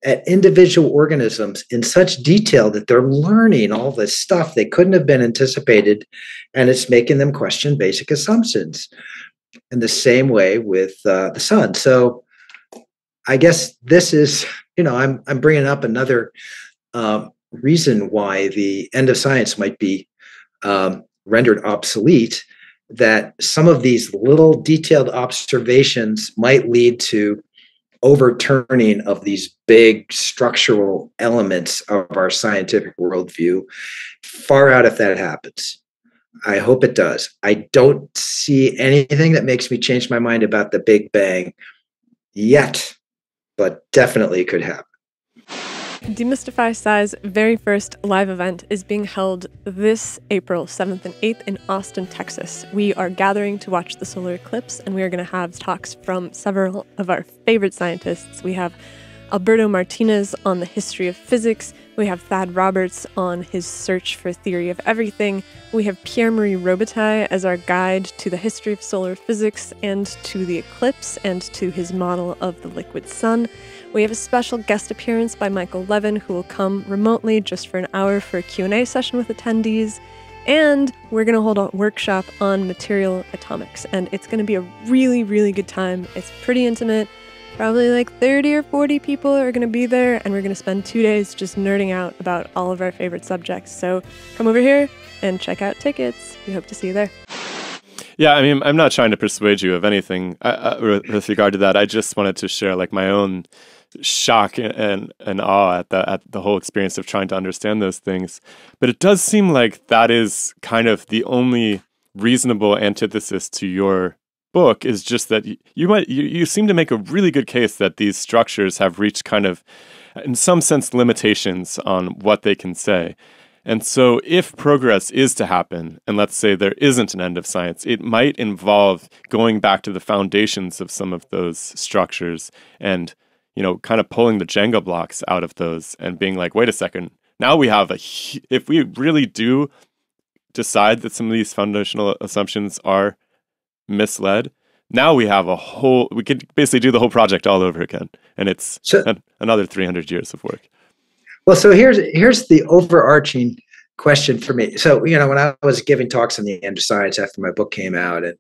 at individual organisms in such detail that they're learning all this stuff they couldn't have been anticipated, and it's making them question basic assumptions in the same way with uh, the sun. So I guess this is you know, I'm I'm bringing up another um, reason why the end of science might be um, rendered obsolete, that some of these little detailed observations might lead to overturning of these big structural elements of our scientific worldview. Far out if that happens. I hope it does. I don't see anything that makes me change my mind about the Big Bang yet, but definitely could happen. DemystifySci's very first live event is being held this April seventh and eighth in Austin, Texas. We are gathering to watch the solar eclipse, and we are going to have talks from several of our favorite scientists. We have Alberto Martinez on the history of physics. We have Thad Roberts on his search for theory of everything. We have Pierre-Marie Robitaille as our guide to the history of solar physics and to the eclipse and to his model of the liquid sun. We have a special guest appearance by Michael Levin, who will come remotely just for an hour for a Q and A session with attendees. And we're going to hold a workshop on material atomics, and it's going to be a really, really good time. It's pretty intimate. Probably like thirty or forty people are going to be there, and we're going to spend two days just nerding out about all of our favorite subjects. So come over here and check out tickets. We hope to see you there. Yeah, I mean, I'm not trying to persuade you of anything uh, with regard to that. I just wanted to share like my own shock and, and awe at the, at the whole experience of trying to understand those things. But it does seem like that is kind of the only reasonable antithesis to your book, is just that you might you, you seem to make a really good case that these structures have reached kind of, in some sense, limitations on what they can say. And so if progress is to happen, and let's say there isn't an end of science, it might involve going back to the foundations of some of those structures and, you know, kind of pulling the Jenga blocks out of those and being like, wait a second, now we have a, if we really do decide that some of these foundational assumptions are misled, now we have a whole, we could basically do the whole project all over again, and it's so, an, another three hundred years of work. Well, so here's here's the overarching question for me. So, you know, when I was giving talks on the end of science after my book came out, and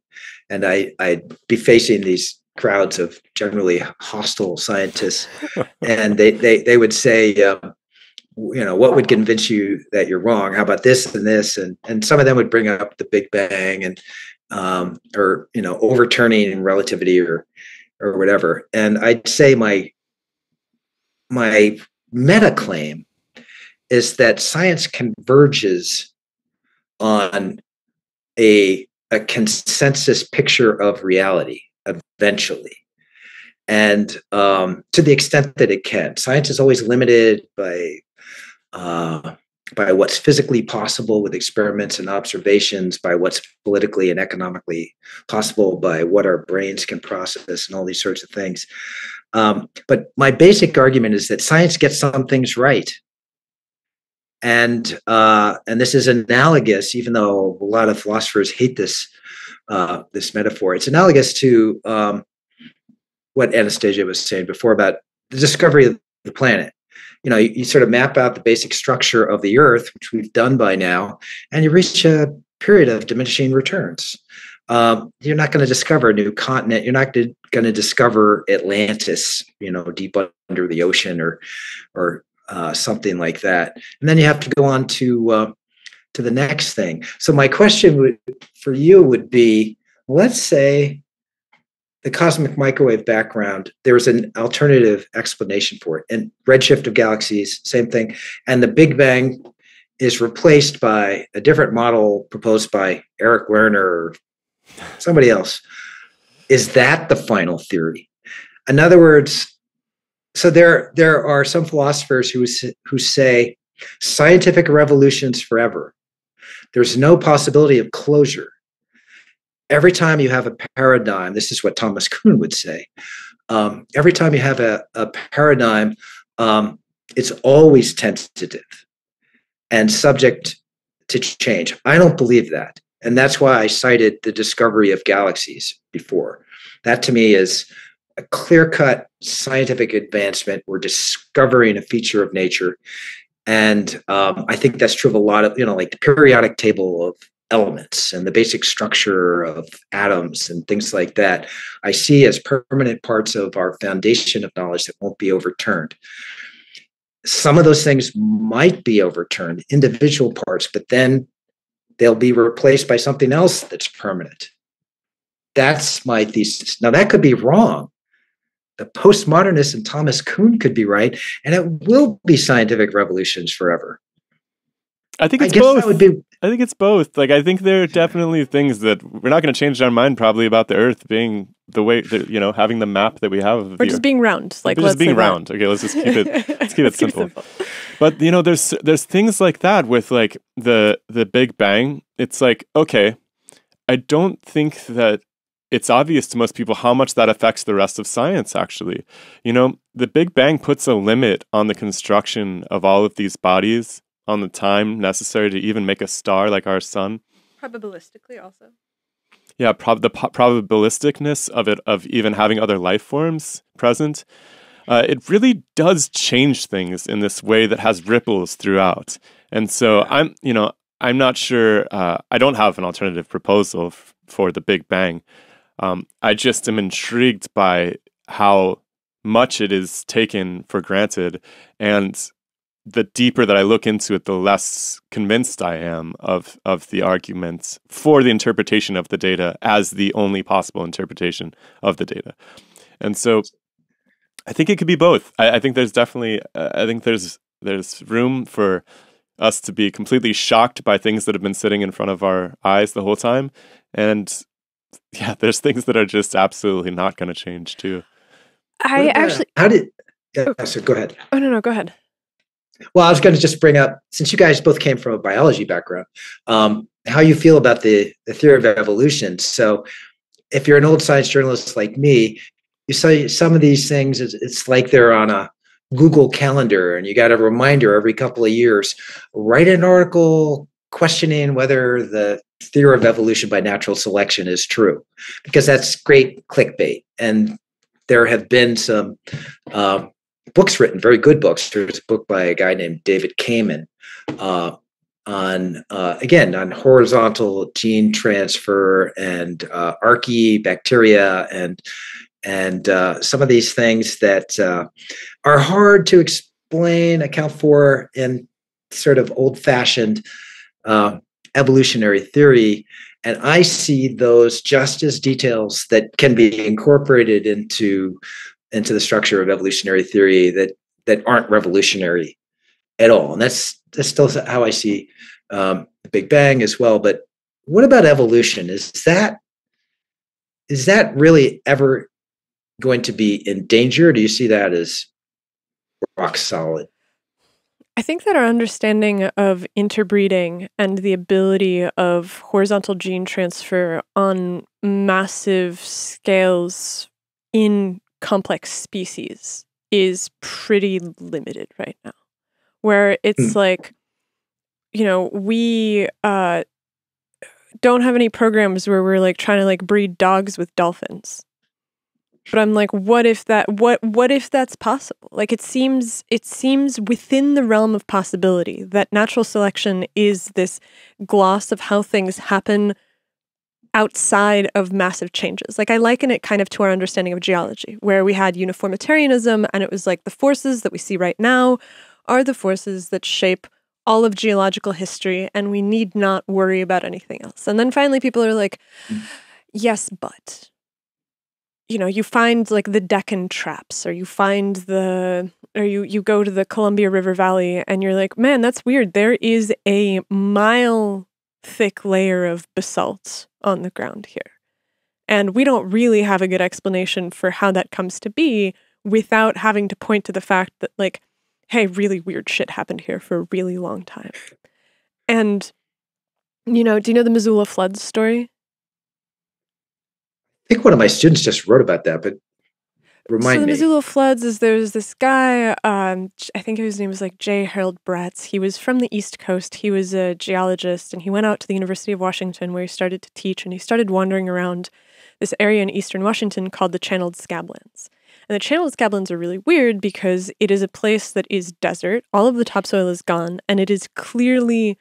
and I I'd be facing these crowds of generally hostile scientists, and they they they would say, um, you know, what would convince you that you're wrong? How about this and this? And and some of them would bring up the Big Bang and um, or, you know, overturning in relativity or, or whatever. And I'd say my, my meta claim is that science converges on a, a consensus picture of reality eventually. And, um, to the extent that it can, science is always limited by, uh, by what's physically possible with experiments and observations, by what's politically and economically possible, by what our brains can process and all these sorts of things. Um, but my basic argument is that science gets some things right. And, uh, and this is analogous, even though a lot of philosophers hate this, uh, this metaphor, it's analogous to um, what Anastasia was saying before about the discovery of the planet. You know, you, you sort of map out the basic structure of the Earth, which we've done by now, and you reach a period of diminishing returns. Um, you're not going to discover a new continent. You're not going to discover Atlantis, you know, deep under the ocean or or uh, something like that. And then you have to go on to uh, to the next thing. So my question would, for you would be, let's say the cosmic microwave background, there's an alternative explanation for it. And redshift of galaxies, same thing. And the Big Bang is replaced by a different model proposed by Eric Lerner or somebody else. Is that the final theory? In other words, so there, there are some philosophers who, who say scientific revolutions forever. There's no possibility of closure. Every time you have a paradigm, this is what Thomas Kuhn would say, um, every time you have a, a paradigm, um, it's always tentative and subject to change. I don't believe that. And that's why I cited the discovery of galaxies before. That to me is a clear-cut scientific advancement. We're discovering a feature of nature. And um, I think that's true of a lot of, you know, like the periodic table of elements and the basic structure of atoms and things like that, I see as permanent parts of our foundation of knowledge that won't be overturned. Some of those things might be overturned, individual parts, but then they'll be replaced by something else that's permanent. That's my thesis. Now, that could be wrong. The postmodernists and Thomas Kuhn could be right, and it will be scientific revolutions forever. I think it's I both. Would be... I think it's both. Like, I think there are definitely things that we're not going to change our mind probably about the Earth being the way that, you know, having the map that we have. Of or just Earth. being round. Like, just let's being round. That. Okay, let's just keep it. Let's keep, let's it, simple. keep it simple. But you know, there's there's things like that with like the the Big Bang. It's like, okay, I don't think that it's obvious to most people how much that affects the rest of science, actually. You know, the Big Bang puts a limit on the construction of all of these bodies, on the time necessary to even make a star like our sun. Probabilistically also. Yeah, prob the po probabilisticness of it, of even having other life forms present. Uh, it really does change things in this way that has ripples throughout. And so I'm, you know, I'm not sure, uh, I don't have an alternative proposal f for the Big Bang. Um, I just am intrigued by how much it is taken for granted. And the deeper that I look into it, the less convinced I am of, of the arguments for the interpretation of the data as the only possible interpretation of the data. And so I think it could be both. I, I think there's definitely, uh, I think there's, there's room for us to be completely shocked by things that have been sitting in front of our eyes the whole time. And yeah, there's things that are just absolutely not going to change too. I but, actually, uh, how did, yeah, oh, so go ahead. Oh, no, no, go ahead. Well, I was going to just bring up, since you guys both came from a biology background, um, how you feel about the, the theory of evolution. So if you're an old science journalist like me, you see some of these things, it's, it's like they're on a Google Calendar and you got a reminder every couple of years, write an article questioning whether the theory of evolution by natural selection is true, because that's great clickbait. And there have been some uh, books written, very good books. There's a book by a guy named David Kamen uh, on, uh, again, on horizontal gene transfer and uh, archaea, bacteria, and and uh, some of these things that uh, are hard to explain, account for in sort of old-fashioned uh, evolutionary theory. And I see those just as details that can be incorporated into into the structure of evolutionary theory that that aren't revolutionary at all. And that's that's still how I see um, the Big Bang as well. But what about evolution? Is that is that really ever going to be in danger? Or do you see that as rock solid? I think that our understanding of interbreeding and the ability of horizontal gene transfer on massive scales in complex species is pretty limited right now, where it's like, you know, we uh, don't have any programs where we're like trying to like breed dogs with dolphins. But I'm like, what if that, what, what if that's possible? Like, it seems, it seems within the realm of possibility that natural selection is this gloss of how things happen outside of massive changes. Like, I liken it kind of to our understanding of geology, where we had uniformitarianism, and it was like the forces that we see right now are the forces that shape all of geological history, and we need not worry about anything else. And then finally people are like, yes, but, you know, you find like the Deccan traps, or you find the, or you, you go to the Columbia River Valley, and you're like, man, that's weird. There is a mile thick layer of basalt on the ground here. And we don't really have a good explanation for how that comes to be without having to point to the fact that, like, hey, really weird shit happened here for a really long time. And, you know, do you know the Missoula Floods story? I think one of my students just wrote about that, but remind me. So the Missoula Floods is, there's this guy, um, I think his name was like J. Harold Bratz. He was from the East Coast. He was a geologist, and he went out to the University of Washington where he started to teach, and he started wandering around this area in eastern Washington called the Channeled Scablands. And the Channeled Scablands are really weird because it is a place that is desert. All of the topsoil is gone, and it is clearly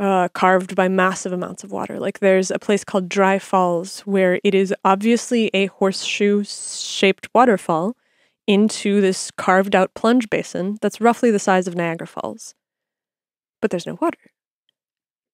uh, carved by massive amounts of water. Like there's a place called Dry Falls where it is obviously a horseshoe-shaped waterfall into this carved-out plunge basin that's roughly the size of Niagara Falls. But there's no water.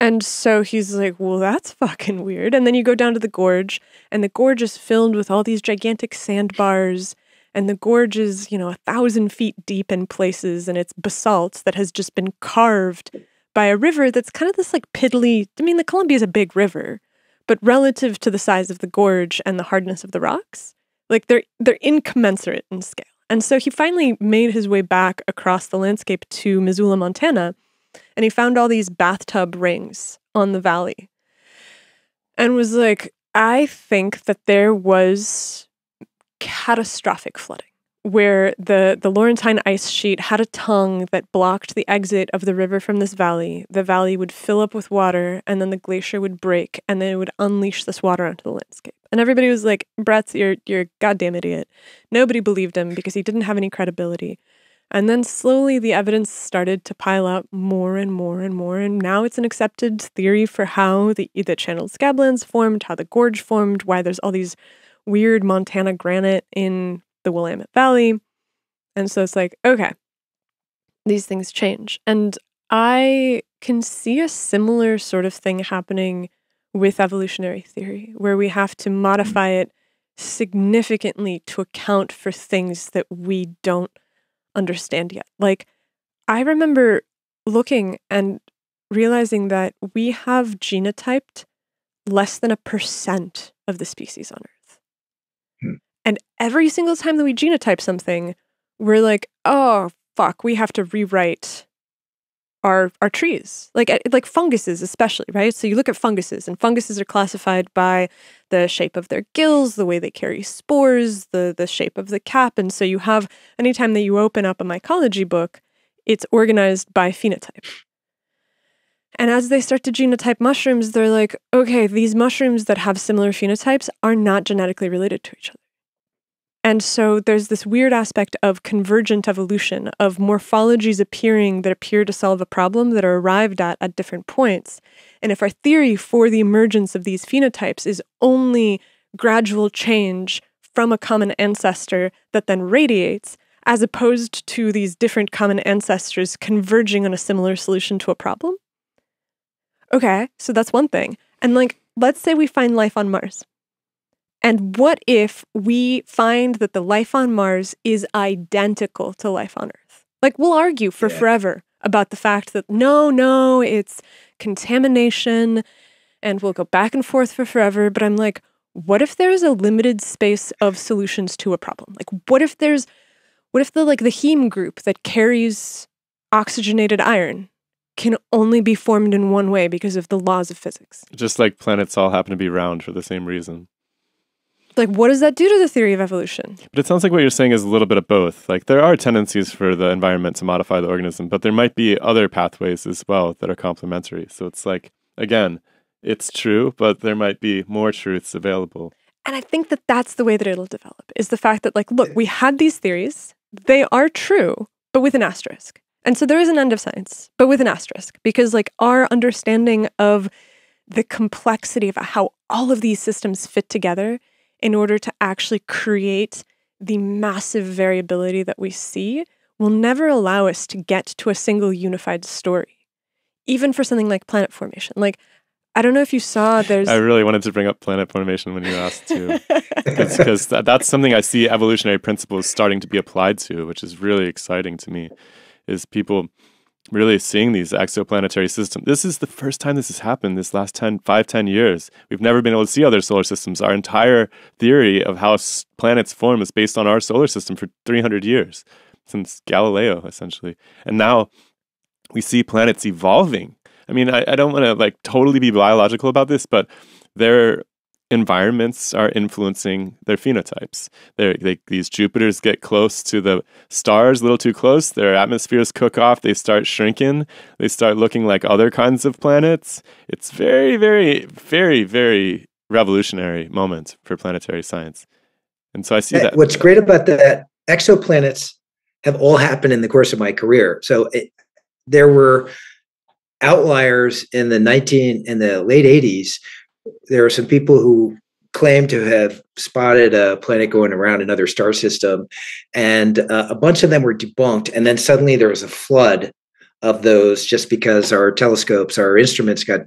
And so he's like, well, that's fucking weird. And then you go down to the gorge, and the gorge is filled with all these gigantic sandbars, and the gorge is, you know, a thousand feet deep in places, and it's basalt that has just been carved by a river that's kind of this, like, piddly... I mean, the Columbia is a big river, but relative to the size of the gorge and the hardness of the rocks, like, they're, they're incommensurate in scale. And so he finally made his way back across the landscape to Missoula, Montana, and he found all these bathtub rings on the valley and was like, I think that there was catastrophic flooding where the, the Laurentine ice sheet had a tongue that blocked the exit of the river from this valley. The valley would fill up with water, and then the glacier would break, and then it would unleash this water onto the landscape. And everybody was like, Brett's, you're, you're a goddamn idiot. Nobody believed him because he didn't have any credibility. And then slowly the evidence started to pile up more and more and more, and now it's an accepted theory for how the, the Channeled Scablands formed, how the gorge formed, why there's all these weird Montana granite in the Willamette Valley. And so it's like, okay, these things change. And I can see a similar sort of thing happening with evolutionary theory, where we have to modify it significantly to account for things that we don't understand yet. Like, I remember looking and realizing that we have genotyped less than a percent of the species on Earth. Hmm. And every single time that we genotype something, we're like, oh, fuck, we have to rewrite our our trees. Like, like funguses especially, right? So you look at funguses, and funguses are classified by the shape of their gills, the way they carry spores, the, the shape of the cap. And so you have, anytime that you open up a mycology book, it's organized by phenotype. And as they start to genotype mushrooms, they're like, okay, these mushrooms that have similar phenotypes are not genetically related to each other. And so there's this weird aspect of convergent evolution, of morphologies appearing that appear to solve a problem that are arrived at at different points. And if our theory for the emergence of these phenotypes is only gradual change from a common ancestor that then radiates, as opposed to these different common ancestors converging on a similar solution to a problem. Okay, so that's one thing. And like, let's say we find life on Mars. And what if we find that the life on Mars is identical to life on Earth? Like, we'll argue for yeah. forever about the fact that, no, no, it's contamination, and we'll go back and forth for forever. But I'm like, what if there's a limited space of solutions to a problem? Like, what if there's, what if the, like, the heme group that carries oxygenated iron can only be formed in one way because of the laws of physics? Just like planets all happen to be round for the same reason. Like, what does that do to the theory of evolution? But it sounds like what you're saying is a little bit of both. Like, there are tendencies for the environment to modify the organism, but there might be other pathways as well that are complementary. So it's like, again, it's true, but there might be more truths available. And I think that that's the way that it'll develop, is the fact that, like, look, we had these theories. They are true, but with an asterisk. And so there is an end of science, but with an asterisk, because, like, our understanding of the complexity of how all of these systems fit together in order to actually create the massive variability that we see, will never allow us to get to a single unified story, even for something like planet formation. Like, I don't know if you saw there's... I really wanted to bring up planet formation when you asked, too. Because th that's something I see evolutionary principles starting to be applied to, which is really exciting to me, is people really seeing these exoplanetary systems. This is the first time this has happened this last ten, five, ten years. We've never been able to see other solar systems. Our entire theory of how s planets form is based on our solar system for three hundred years, since Galileo, essentially. And now we see planets evolving. I mean, I, I don't want to like totally be biological about this, but their environments are influencing their phenotypes. They're, they, these Jupiters get close to the stars, a little too close. Their atmospheres cook off. They start shrinking. They start looking like other kinds of planets. It's very, very, very, very revolutionary moment for planetary science. And so I see that. What's great about that, exoplanets have all happened in the course of my career. So it, there were outliers in the nineteen in the late eighties. There were some people who claimed to have spotted a planet going around another star system, and uh, a bunch of them were debunked. And then suddenly there was a flood of those, just because our telescopes, our instruments got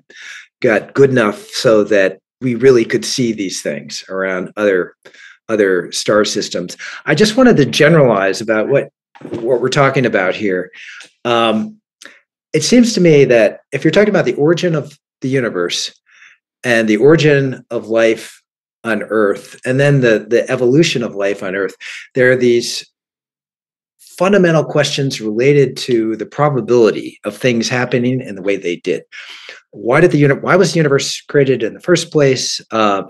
got good enough so that we really could see these things around other other star systems. I just wanted to generalize about what what we're talking about here. Um, it seems to me that if you're talking about the origin of the universe and the origin of life on Earth, and then the, the evolution of life on Earth, there are these fundamental questions related to the probability of things happening and the way they did. Why did the uni- Why was the universe created in the first place? Uh,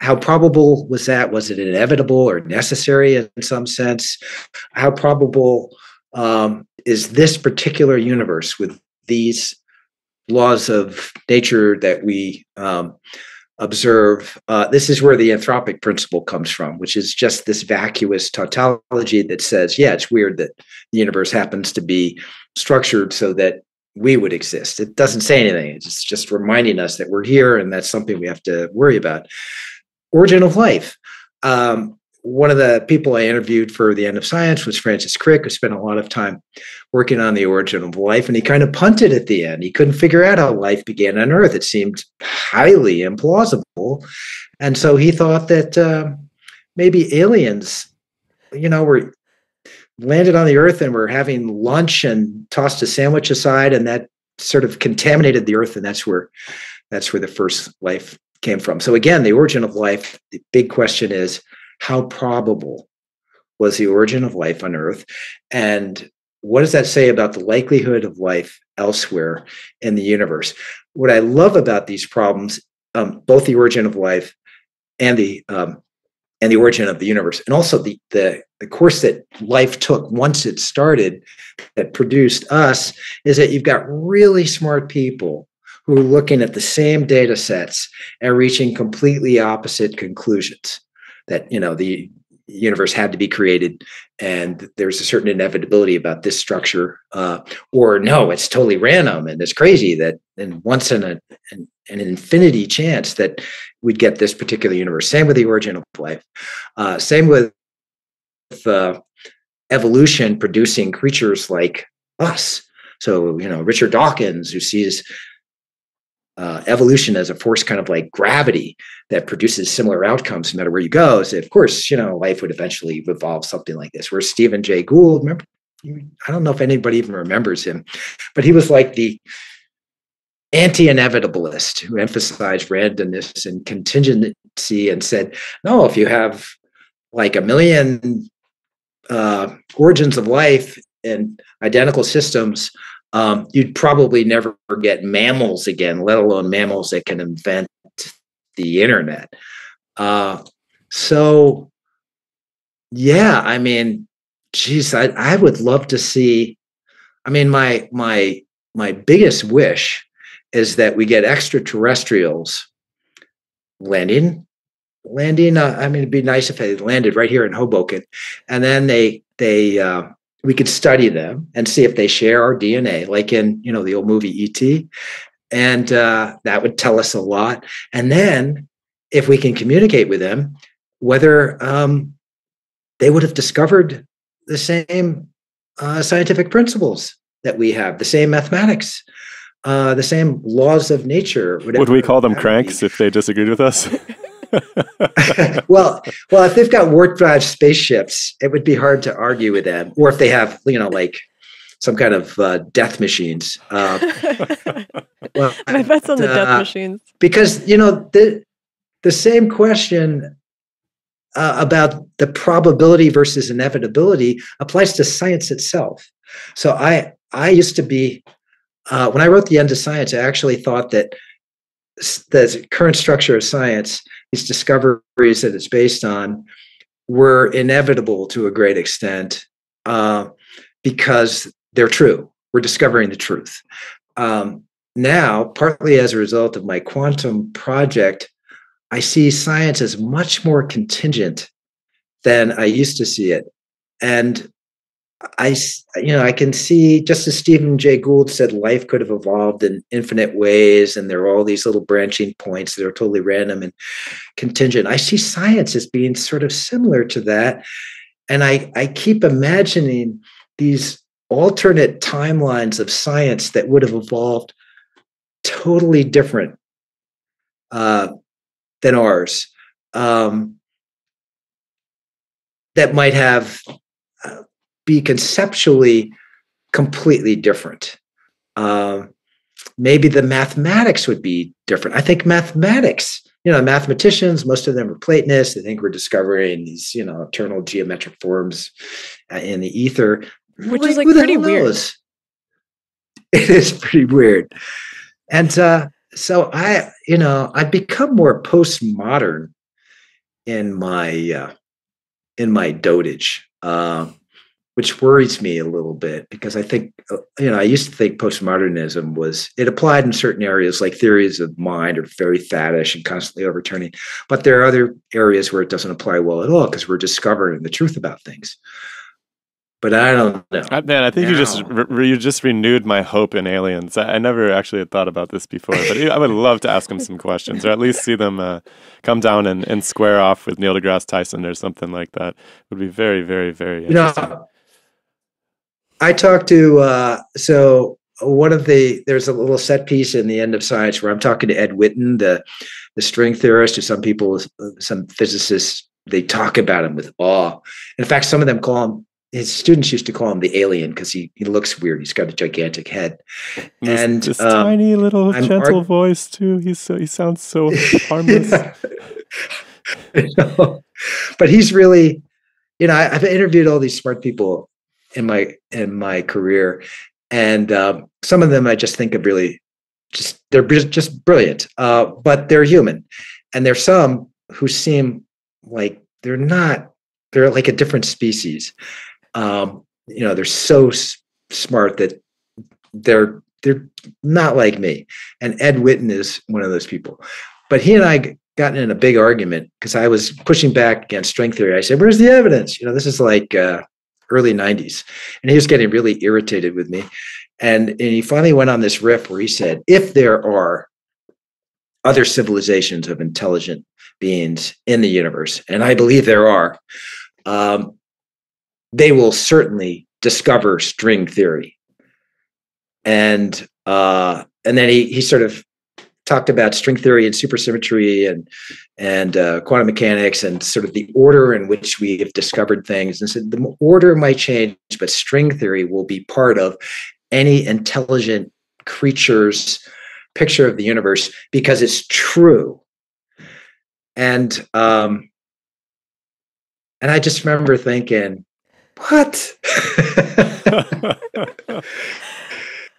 how probable was that? Was it inevitable or necessary in some sense? How probable um, is this particular universe with these laws of nature that we um, observe? Uh, this is where the anthropic principle comes from, which is just this vacuous tautology that says, yeah, it's weird that the universe happens to be structured so that we would exist. It doesn't say anything. It's just reminding us that we're here, and that's something we have to worry about. Origin of life. Um, one of the people I interviewed for The End of Science was Francis Crick, who spent a lot of time working on the origin of life, and he kind of punted at the end. He couldn't figure out how life began on Earth. It seemed highly implausible. And so he thought that uh, maybe aliens, you know, were landed on the Earth and were having lunch and tossed a sandwich aside, and that sort of contaminated the Earth, and that's where that's where the first life came from. So again, the origin of life, the big question is, how probable was the origin of life on Earth? And what does that say about the likelihood of life elsewhere in the universe? What I love about these problems, um, both the origin of life and the um, and the origin of the universe, and also the, the the course that life took once it started that produced us, is that you've got really smart people who are looking at the same data sets and reaching completely opposite conclusions. That, you know, the universe had to be created, and there's a certain inevitability about this structure, uh, or no, it's totally random, and it's crazy that, and once in a, an, an infinity chance that we'd get this particular universe. Same with the origin of life. Uh, same with uh, evolution producing creatures like us. So, you know, Richard Dawkins, who sees Uh, evolution as a force kind of like gravity that produces similar outcomes no matter where you go, so of course, you know, life would eventually evolve something like this. Where Stephen Jay Gould, remember, I don't know if anybody even remembers him, but he was like the anti-inevitabilist who emphasized randomness and contingency and said, no, if you have like a million uh, origins of life in identical systems, Um, you'd probably never get mammals again, let alone mammals that can invent the internet. Uh, so, yeah, I mean, geez, I, I would love to see. I mean, my my my biggest wish is that we get extraterrestrials landing, landing. Uh, I mean, it'd be nice if they landed right here in Hoboken, and then they they. Uh, We could study them and see if they share our D N A, like in, you know, the old movie E T, and uh, that would tell us a lot. And then, if we can communicate with them, whether um, they would have discovered the same uh, scientific principles that we have, the same mathematics, uh, the same laws of nature. Would we call them cranks if they disagreed with us? well, well, if they've got warp drive spaceships, it would be hard to argue with them. Or if they have, you know, like some kind of uh, death machines. Uh, well, My bet's on the uh, death machines. Because, you know, the the same question uh, about the probability versus inevitability applies to science itself. So I I used to be uh, when I wrote The End of Science, I actually thought that the current structure of science, these discoveries that it's based on, were inevitable to a great extent uh, because they're true. We're discovering the truth. Um, now, partly as a result of my quantum project, I see science as much more contingent than I used to see it. And I, you know, I can see, just as Stephen Jay Gould said, life could have evolved in infinite ways, and there are all these little branching points that are totally random and contingent. I see science as being sort of similar to that. And I, I keep imagining these alternate timelines of science that would have evolved totally different uh, than ours, um, that might have... Uh, be conceptually completely different. Um, maybe the mathematics would be different. I think mathematics, you know, mathematicians, most of them are Platonists. They think we're discovering these, you know, eternal geometric forms in the ether. Which like, is like pretty weird. It is pretty weird. And uh, so I, you know, I've become more postmodern in my, uh, in my dotage. Um, uh, which worries me a little bit, because I think, you know, I used to think postmodernism was, it applied in certain areas, like theories of mind are very faddish and constantly overturning, but there are other areas where it doesn't apply well at all, because we're discovering the truth about things. But I don't know. I, man, I think now. you just re you just renewed my hope in aliens. I, I never actually had thought about this before, but I would love to ask them some questions, or at least see them uh, come down and, and square off with Neil deGrasse Tyson or something like that. It would be very, very, very interesting. You know, I talked to, uh, so one of the, there's a little set piece in The End of Science where I'm talking to Ed Witten, the, the string theorist, who some people, some physicists, they talk about him with awe. In fact, some of them call him, his students used to call him the alien, because he, he looks weird. He's got a gigantic head. He's and this um, tiny little I'm gentle voice too. He's so, he sounds so harmless. You know, but he's really, you know, I, I've interviewed all these smart people in my in my career, and um, some of them I just think of really just they're just brilliant, uh, but they're human, and there's some who seem like they're not they're like a different species. Um, you know, they're so s smart that they're they're not like me, and Ed Witten is one of those people. But he and I got in a big argument because I was pushing back against string theory. I said, "Where's the evidence?" You know, this is like. Uh, early nineties. And he was getting really irritated with me. And, and he finally went on this riff where he said, if there are other civilizations of intelligent beings in the universe, and I believe there are, um, they will certainly discover string theory. And, uh, and then he, he sort of talked about string theory and supersymmetry and and uh, quantum mechanics and sort of the order in which we have discovered things, and said the order might change, but string theory will be part of any intelligent creature's picture of the universe because it's true. And um, and I just remember thinking, what?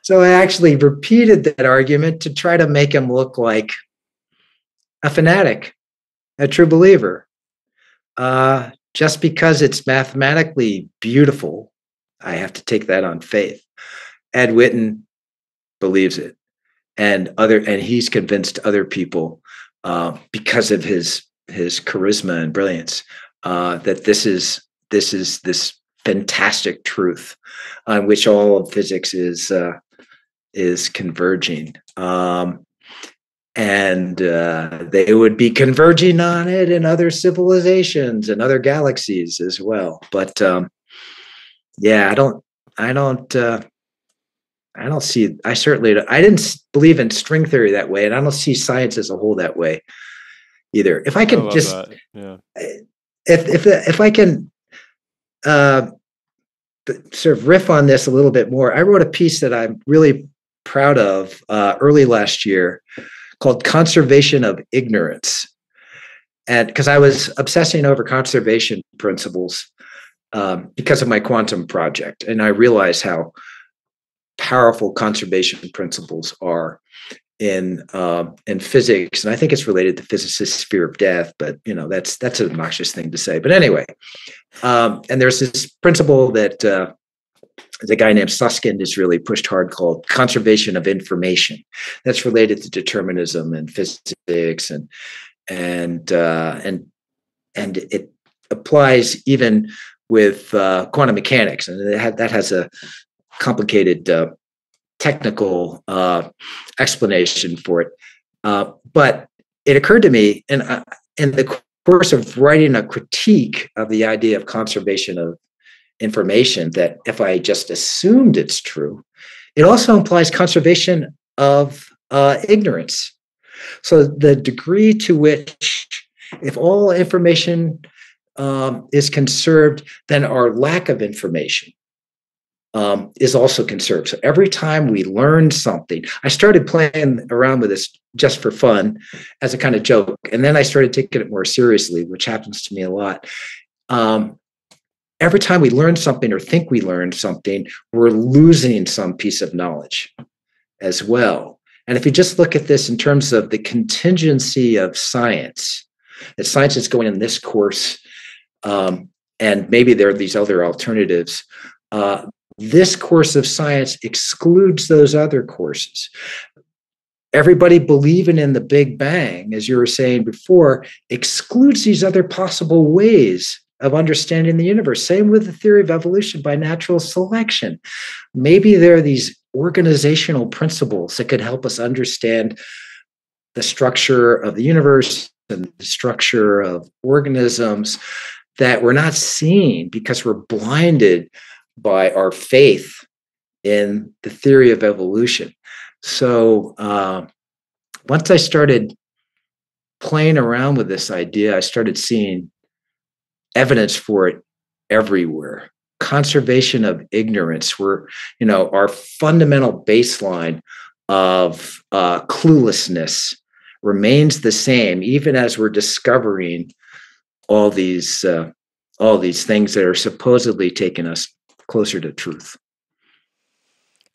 So I actually repeated that argument to try to make him look like a fanatic, a true believer. Uh, just because it's mathematically beautiful, I have to take that on faith. Ed Witten believes it, and other, and he's convinced other people uh, because of his his charisma and brilliance uh, that this is this is this fantastic truth on which all of physics is. Uh, is converging, um, and uh, they would be converging on it in other civilizations and other galaxies as well. But um, yeah, I don't, I don't, uh, I don't see. I certainly, don't, I didn't believe in string theory that way, and I don't see science as a whole that way either. If I can I just, yeah. if if if I can. Uh, sort of riff on this a little bit more. I wrote a piece that I'm really proud of uh, early last year called Conservation of Ignorance. And because I was obsessing over conservation principles um, because of my quantum project. And I realized how powerful conservation principles are in, um, in physics. And I think it's related to physicists' fear of death, but you know, that's, that's an obnoxious thing to say, but anyway. Um, and there's this principle that uh, the guy named Susskind has really pushed hard called conservation of information. That's related to determinism and physics, and and uh, and and it applies even with uh, quantum mechanics, and it had, that has a complicated uh, technical uh, explanation for it. Uh, but it occurred to me, in, uh, in the course of writing a critique of the idea of conservation of information, that if I just assumed it's true, it also implies conservation of uh, ignorance. So the degree to which, if all information um, is conserved, then our lack of information um, is also conserved. So every time we learn something, I started playing around with this just for fun as a kind of joke. And then I started taking it more seriously, which happens to me a lot. Um, every time we learn something or think we learn something, we're losing some piece of knowledge as well. And if you just look at this in terms of the contingency of science, that science is going in this course, um, and maybe there are these other alternatives, uh, this course of science excludes those other courses. Everybody believing in the Big Bang, as you were saying before, excludes these other possible ways of understanding the universe. Same with the theory of evolution by natural selection. Maybe there are these organizational principles that could help us understand the structure of the universe and the structure of organisms that we're not seeing because we're blinded by our faith in the theory of evolution. So uh, once I started playing around with this idea, I started seeing evidence for it everywhere. Conservation of ignorance, we're, you know, our fundamental baseline of uh, cluelessness remains the same, even as we're discovering all these uh, all these things that are supposedly taking us closer to truth.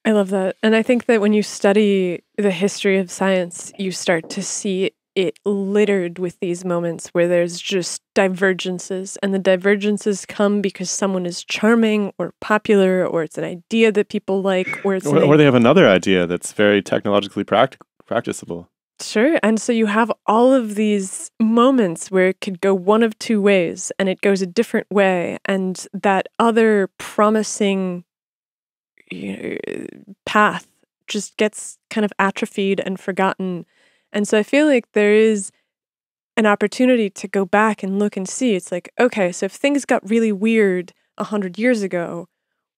I love that. And I think that when you study the history of science, you start to see it littered with these moments where there's just divergences, and the divergences come because someone is charming or popular, or it's an idea that people like, or it's or, or they have another idea that's very technologically practic practicable. Sure. And so you have all of these moments where it could go one of two ways, and it goes a different way, and that other promising, you know, path just gets kind of atrophied and forgotten. And so I feel like there is an opportunity to go back and look and see. It's like, okay, so if things got really weird a hundred years ago,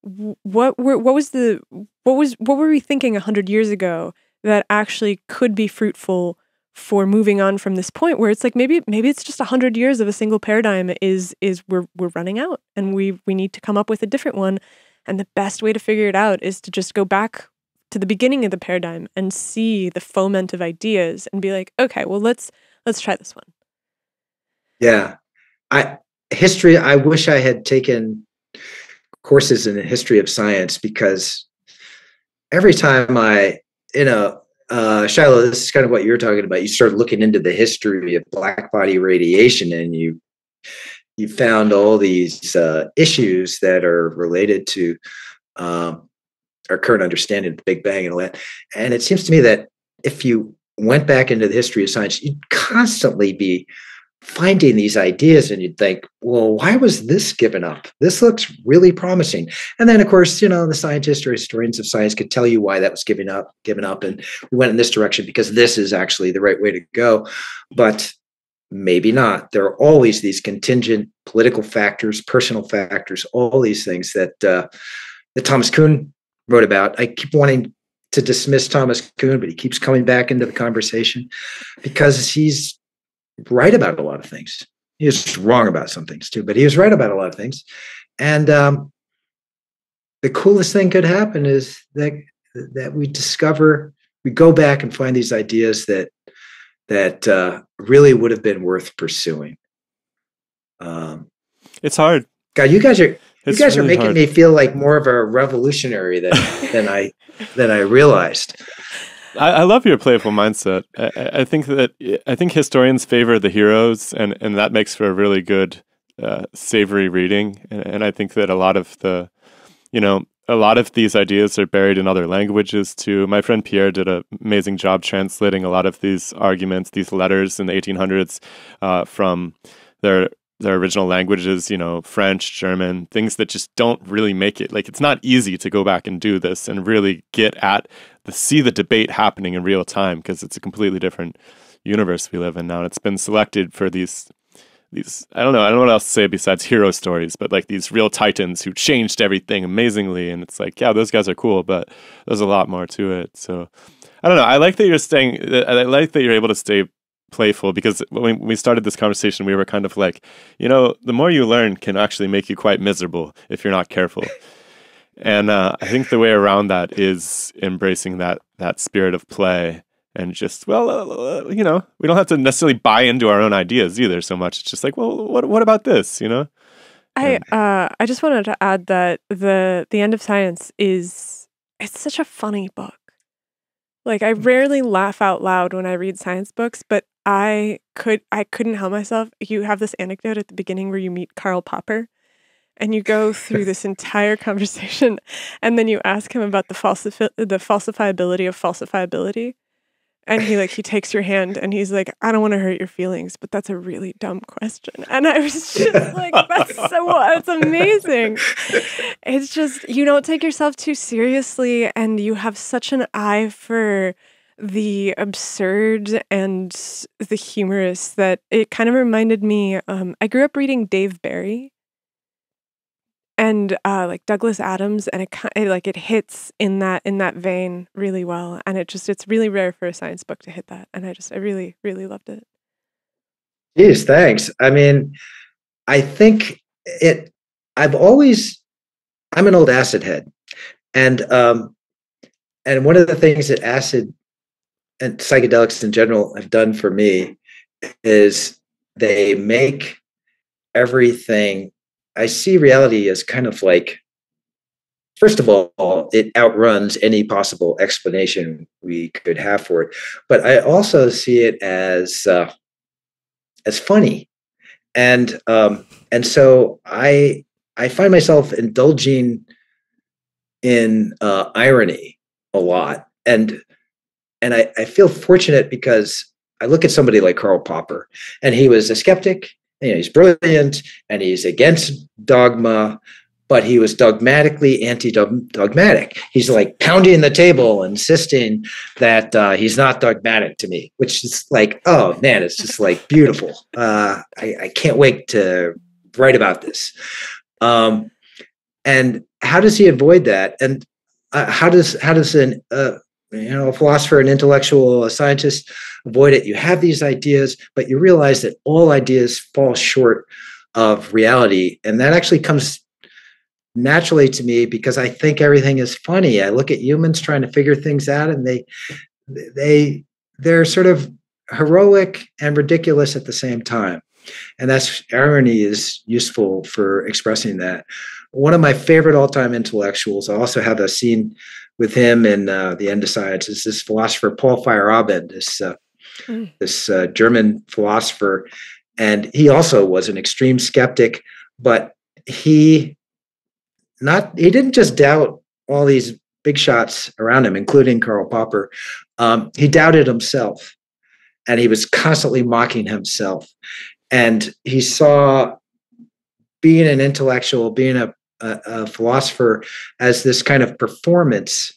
what were what was the what was what were we thinking a hundred years ago that actually could be fruitful for moving on from this point where it's like maybe maybe it's just a hundred years of a single paradigm is is we're we're running out, and we we need to come up with a different one. And the best way to figure it out is to just go back to the beginning of the paradigm and see the foment of ideas and be like, okay, well, let's, let's try this one. Yeah. I, history, I wish I had taken courses in the history of science, because every time I, you know, uh, Shiloh, this is kind of what you're talking about. You start looking into the history of black body radiation, and you, you found all these uh, issues that are related to, um, our current understanding of the Big Bang and all that. And it seems to me that if you went back into the history of science, you'd constantly be finding these ideas, and you'd think, well, why was this given up? This looks really promising. And then, of course, you know, the scientists or historians of science could tell you why that was given up, given up. And we went in this direction because this is actually the right way to go. But maybe not. There are always these contingent political factors, personal factors, all these things that, uh, that Thomas Kuhn wrote about. I keep wanting to dismiss Thomas Kuhn, but he keeps coming back into the conversation because he's right about a lot of things. He was wrong about some things too, but he was right about a lot of things. And um, the coolest thing could happen is that that we discover, we go back and find these ideas that that uh, really would have been worth pursuing. Um, it's hard. God, you guys are. You it's guys really are making hard. me feel like more of a revolutionary than than I than I realized. I, I love your playful mindset. I, I think that I think historians favor the heroes, and and that makes for a really good, uh, savory reading. And, and I think that a lot of the, you know, a lot of these ideas are buried in other languages too. My friend Pierre did an amazing job translating a lot of these arguments, these letters in the eighteen hundreds, uh, from their their original languages, you know, French, German, things that just don't really make it. Like, it's not easy to go back and do this and really get at the, see the debate happening in real time, because it's a completely different universe we live in now. And it's been selected for these, these, I don't know, I don't know what else to say besides hero stories, but like these real titans who changed everything amazingly. And it's like, yeah, those guys are cool, but there's a lot more to it. So I don't know. I like that you're staying, I like that you're able to stay playful, because when we started this conversation, we were kind of like, you know, the more you learn can actually make you quite miserable if you're not careful. And uh, I think the way around that is embracing that that spirit of play and just, well, uh, you know, we don't have to necessarily buy into our own ideas either so much. It's just like, well, what what about this, you know? I uh, I just wanted to add that the the End of Science is it's such a funny book. Like, I rarely laugh out loud when I read science books, but I could I couldn't help myself. You have this anecdote at the beginning where you meet Karl Popper and you go through this entire conversation, and then you ask him about the falsifi the falsifiability of falsifiability, and he like he takes your hand and he's like, I don't want to hurt your feelings, but that's a really dumb question. And I was just like, that's so that's amazing. It's just, you don't take yourself too seriously, and you have such an eye for the absurd and the humorous that it kind of reminded me. Um, I grew up reading Dave Barry and uh, like Douglas Adams, and it, it like it hits in that in that vein really well. And it just it's really rare for a science book to hit that. And I just I really really loved it. Jeez, thanks. I mean, I think it. I've always I'm an old acid head, and um, and one of the things that acid and psychedelics in general have done for me is they make everything. I see reality as kind of like, first of all, it outruns any possible explanation we could have for it. But I also see it as uh, as funny, and um, and so I I find myself indulging in uh, irony a lot. And. And I, I feel fortunate because I look at somebody like Karl Popper, and he was a skeptic, you know, he's brilliant and he's against dogma, but he was dogmatically anti-dogmatic. He's like pounding the table, insisting that uh, he's not dogmatic to me, which is like, oh man, it's just like beautiful. Uh, I, I can't wait to write about this. Um, and how does he avoid that? And uh, how does, how does an, uh, you know, a philosopher, an intellectual, a scientist avoid it? You have these ideas, but you realize that all ideas fall short of reality. And that actually comes naturally to me because I think everything is funny. I look at humans trying to figure things out, and they, they, they're sort of heroic and ridiculous at the same time. And that's irony is useful for expressing that. One of my favorite all-time intellectuals, I also have a scene with him in uh, The End of Science, is this philosopher, Paul Feyerabend, this, uh, mm. this uh, German philosopher. And he also was an extreme skeptic, but he not he didn't just doubt all these big shots around him, including Karl Popper. Um, he doubted himself, and he was constantly mocking himself. And he saw being an intellectual, being a A, a philosopher as this kind of performance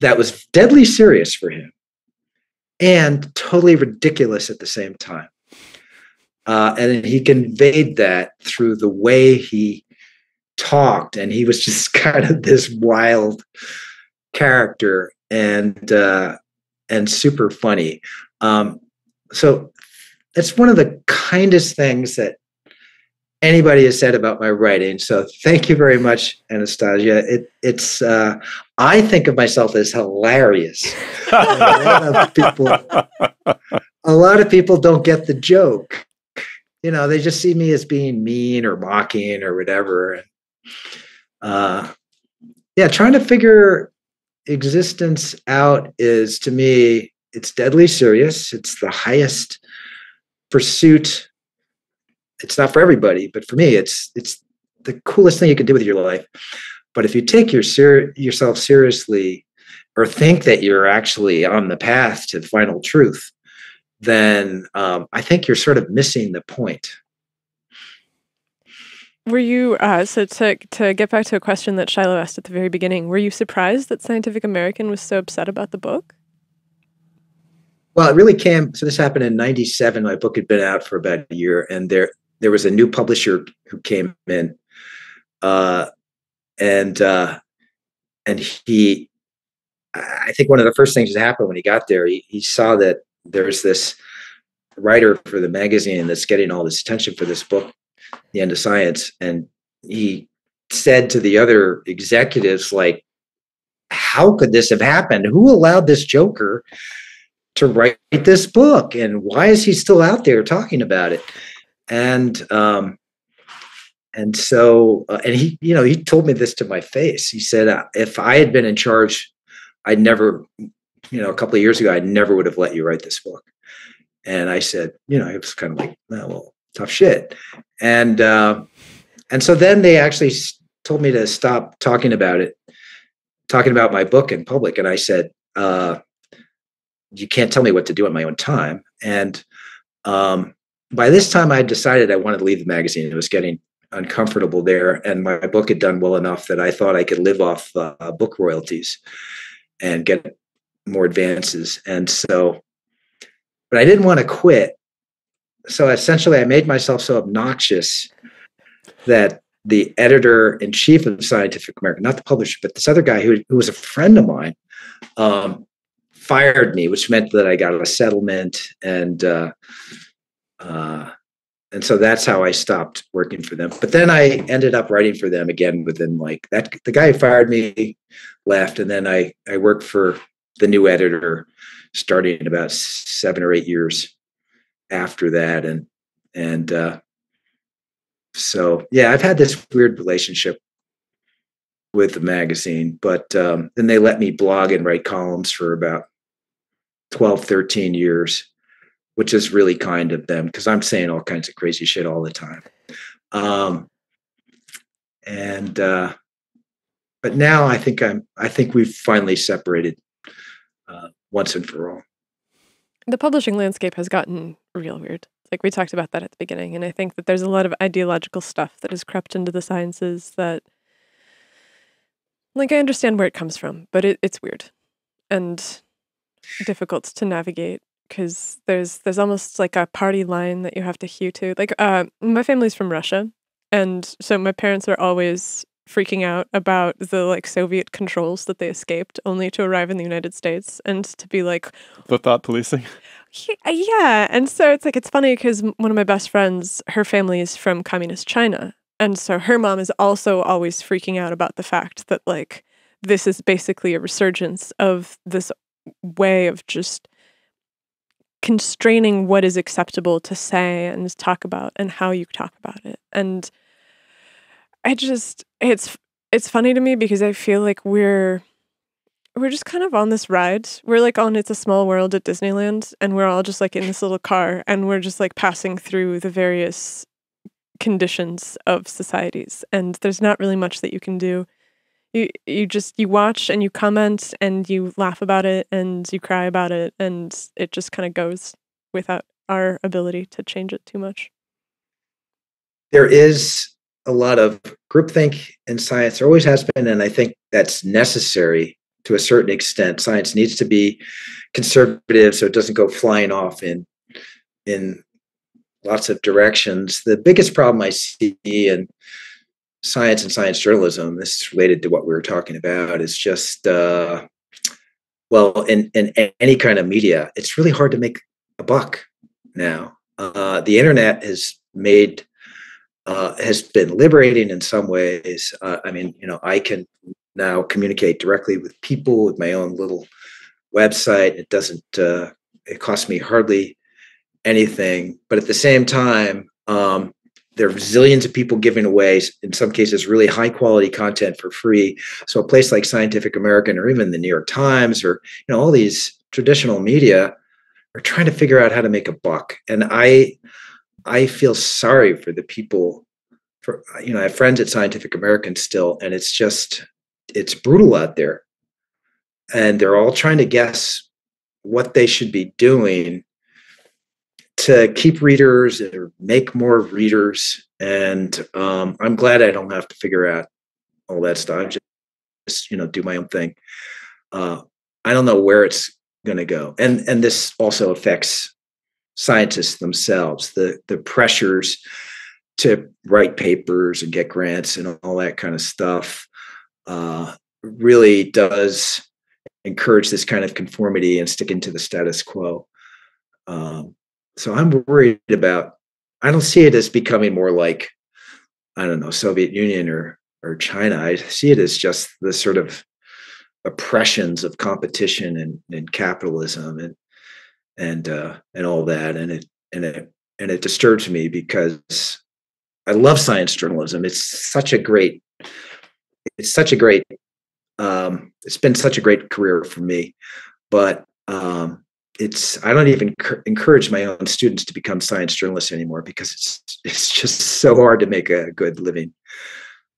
that was deadly serious for him and totally ridiculous at the same time. Uh, and he conveyed that through the way he talked, and he was just kind of this wild character and uh, and super funny. Um, so that's one of the kindest things that anybody has said about my writing. So thank you very much, Anastasia. It, it's, uh, I think of myself as hilarious. a, lot of people, a lot of people don't get the joke. You know, they just see me as being mean or mocking or whatever. Uh, yeah, trying to figure existence out is, to me, it's deadly serious. It's the highest pursuit. It's not for everybody, but for me, it's it's the coolest thing you can do with your life. But if you take your ser yourself seriously, or think that you're actually on the path to the final truth, then um, I think you're sort of missing the point. Were you, uh, so to, to get back to a question that Shiloh asked at the very beginning, were you surprised that Scientific American was so upset about the book? Well, it really came, so this happened in ninety-seven. My book had been out for about a year, and there there was a new publisher who came in, uh, and uh, and he, I think one of the first things that happened when he got there, he, he saw that there's this writer for the magazine that's getting all this attention for this book, The End of Science, and he said to the other executives, like, how could this have happened? Who allowed this joker to write this book, and why is he still out there talking about it? And um, and so, uh, and he, you know, he told me this to my face. He said, uh, if I had been in charge, I'd never, you know, a couple of years ago, I never would have let you write this book. And I said, you know, it was kind of like, oh, well, tough shit. And uh, and so then they actually told me to stop talking about it, talking about my book in public. And I said, uh, you can't tell me what to do on my own time. And um, by this time, I decided I wanted to leave the magazine. It was getting uncomfortable there. And my book had done well enough that I thought I could live off uh, book royalties and get more advances. And so, but I didn't want to quit. So essentially, I made myself so obnoxious that the editor-in-chief of Scientific American, not the publisher, but this other guy who, who was a friend of mine, um, fired me, which meant that I got a settlement. And uh, uh, and so that's how I stopped working for them. But then I ended up writing for them again within, like, that. The guy who fired me left, and then I, I worked for the new editor starting in about seven or eight years after that. And, and, uh, so yeah, I've had this weird relationship with the magazine, but, um, then they let me blog and write columns for about twelve, thirteen years, which is really kind of them, 'cause I'm saying all kinds of crazy shit all the time. Um, and, uh, but now I think I'm, I think we've finally separated, uh, once and for all. The publishing landscape has gotten real weird. Like, we talked about that at the beginning. And I think that there's a lot of ideological stuff that has crept into the sciences that, like, I understand where it comes from, but it, it's weird and difficult to navigate, because there's, there's almost like a party line that you have to hew to. Like, uh, my family's from Russia. And so my parents are always freaking out about the, like, Soviet controls that they escaped, only to arrive in the United States and to be like... the thought policing? Yeah. And so it's like, it's funny because one of my best friends, her family is from communist China. And so her mom is also always freaking out about the fact that, like, this is basically a resurgence of this way of just constraining what is acceptable to say and talk about and how you talk about it. And I just, it's, it's funny to me because I feel like we're, we're just kind of on this ride. We're like on It's a Small World at Disneyland, and we're all just like in this little car, and we're just like passing through the various conditions of societies. And there's not really much that you can do. You, you just, you watch and you comment and you laugh about it and you cry about it. And it just kind of goes without our ability to change it too much. There is a lot of groupthink in science. There always has been, and I think that's necessary to a certain extent. Science needs to be conservative so it doesn't go flying off in in lots of directions. The biggest problem I see in science and science journalism, this is related to what we were talking about, is just, uh, well, in, in any kind of media, it's really hard to make a buck now. Uh, the internet has made... Uh, has been liberating in some ways. Uh, I mean, you know, I can now communicate directly with people with my own little website. It doesn't, uh, it costs me hardly anything, but at the same time, um, there are zillions of people giving away, in some cases, really high quality content for free. So a place like Scientific American, or even the New York Times, or, you know, all these traditional media are trying to figure out how to make a buck. And I, I feel sorry for the people, for, you know, I have friends at Scientific American still, and it's just, it's brutal out there. And they're all trying to guess what they should be doing to keep readers or make more readers. And um, I'm glad I don't have to figure out all that stuff. I just, just, you know, do my own thing. Uh, I don't know where it's going to go. And, and this also affects scientists themselves, the, the pressures to write papers and get grants and all that kind of stuff uh, really does encourage this kind of conformity and sticking to the status quo. Um, so I'm worried about, I don't see it as becoming more like, I don't know, Soviet Union or, or China. I see it as just the sort of oppressions of competition and, and capitalism and, and, uh, and all that. And it, and it, and it disturbs me because I love science journalism. It's such a great, it's such a great, um, it's been such a great career for me, but, um, it's, I don't even encourage my own students to become science journalists anymore because it's, it's just so hard to make a good living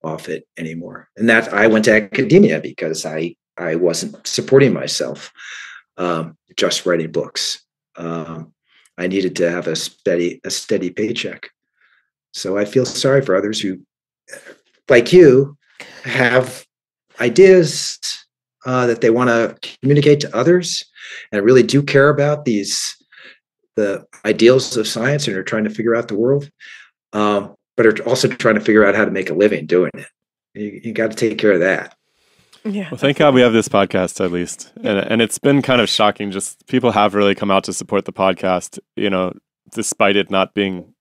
off it anymore. And that I went to academia because I, I wasn't supporting myself, um, just writing books. Um, I needed to have a steady, a steady paycheck. So I feel sorry for others who, like you, have ideas uh, that they want to communicate to others and really do care about these, the ideals of science, and are trying to figure out the world, um, but are also trying to figure out how to make a living doing it. You, you got to take care of that. Yeah. Well, thank God we have this podcast at least. Yeah. And, and it's been kind of shocking. Just people have really come out to support the podcast, you know, despite it not being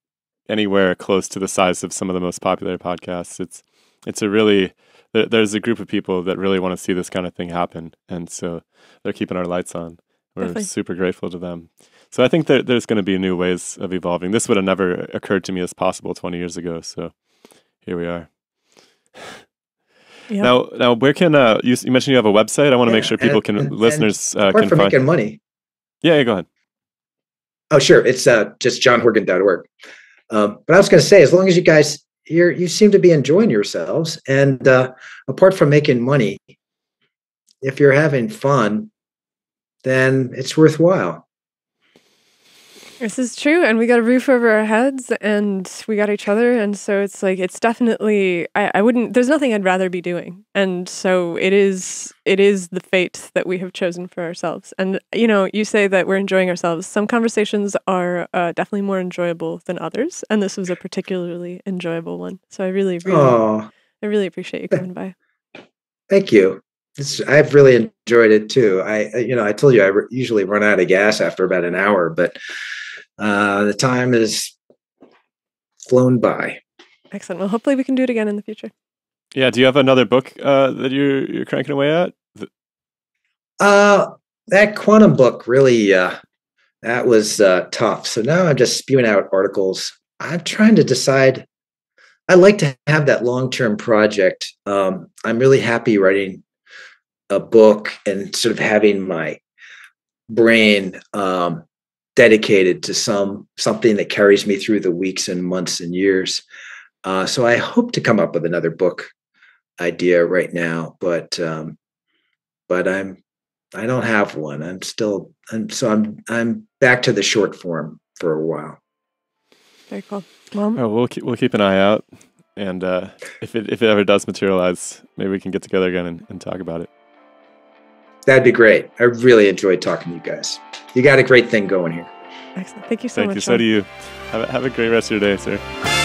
anywhere close to the size of some of the most popular podcasts. It's, it's a really, there's a group of people that really want to see this kind of thing happen. And so they're keeping our lights on. We're Definitely. super grateful to them. So I think that there's going to be new ways of evolving. This would have never occurred to me as possible twenty years ago. So here we are. Yep. Now, now where can, uh, you, you mentioned you have a website. I want to yeah, make sure people and, can, and, listeners and uh, can find. Making money. Yeah, yeah, go ahead. Oh, sure. It's uh, just john horgan dot org. Um, but I was going to say, as long as you guys, You're, you seem to be enjoying yourselves. And uh, apart from making money, if you're having fun, then it's worthwhile. This is true. And we got a roof over our heads and we got each other. And so it's like, it's definitely, I, I wouldn't, there's nothing I'd rather be doing. And so it is, it is the fate that we have chosen for ourselves. And, you know, you say that we're enjoying ourselves. Some conversations are uh, definitely more enjoyable than others. And this was a particularly enjoyable one. So I really, really, Aww. I really appreciate you coming by. Thank you. It's, I've really enjoyed it too. I, you know, I told you, I re- usually run out of gas after about an hour, but Uh, the time is flown by. Excellent. Well, hopefully we can do it again in the future. Yeah. Do you have another book uh, that you're, you're cranking away at? Uh, that quantum book really, uh, that was uh, tough. So now I'm just spewing out articles. I'm trying to decide. I like to have that long-term project. Um, I'm really happy writing a book and sort of having my brain um, dedicated to some something that carries me through the weeks and months and years. Uh, so I hope to come up with another book idea right now, but um, but I'm I don't have one. I'm still I'm, so I'm I'm back to the short form for a while. Very cool. Well, oh, we'll keep, we'll keep an eye out, and uh, if it if it ever does materialize, maybe we can get together again and, and talk about it. That'd be great. I really enjoyed talking to you guys. You got a great thing going here. Excellent. Thank you so Thank much. Thank you. Sean. So do you. Have a, have a great rest of your day, sir.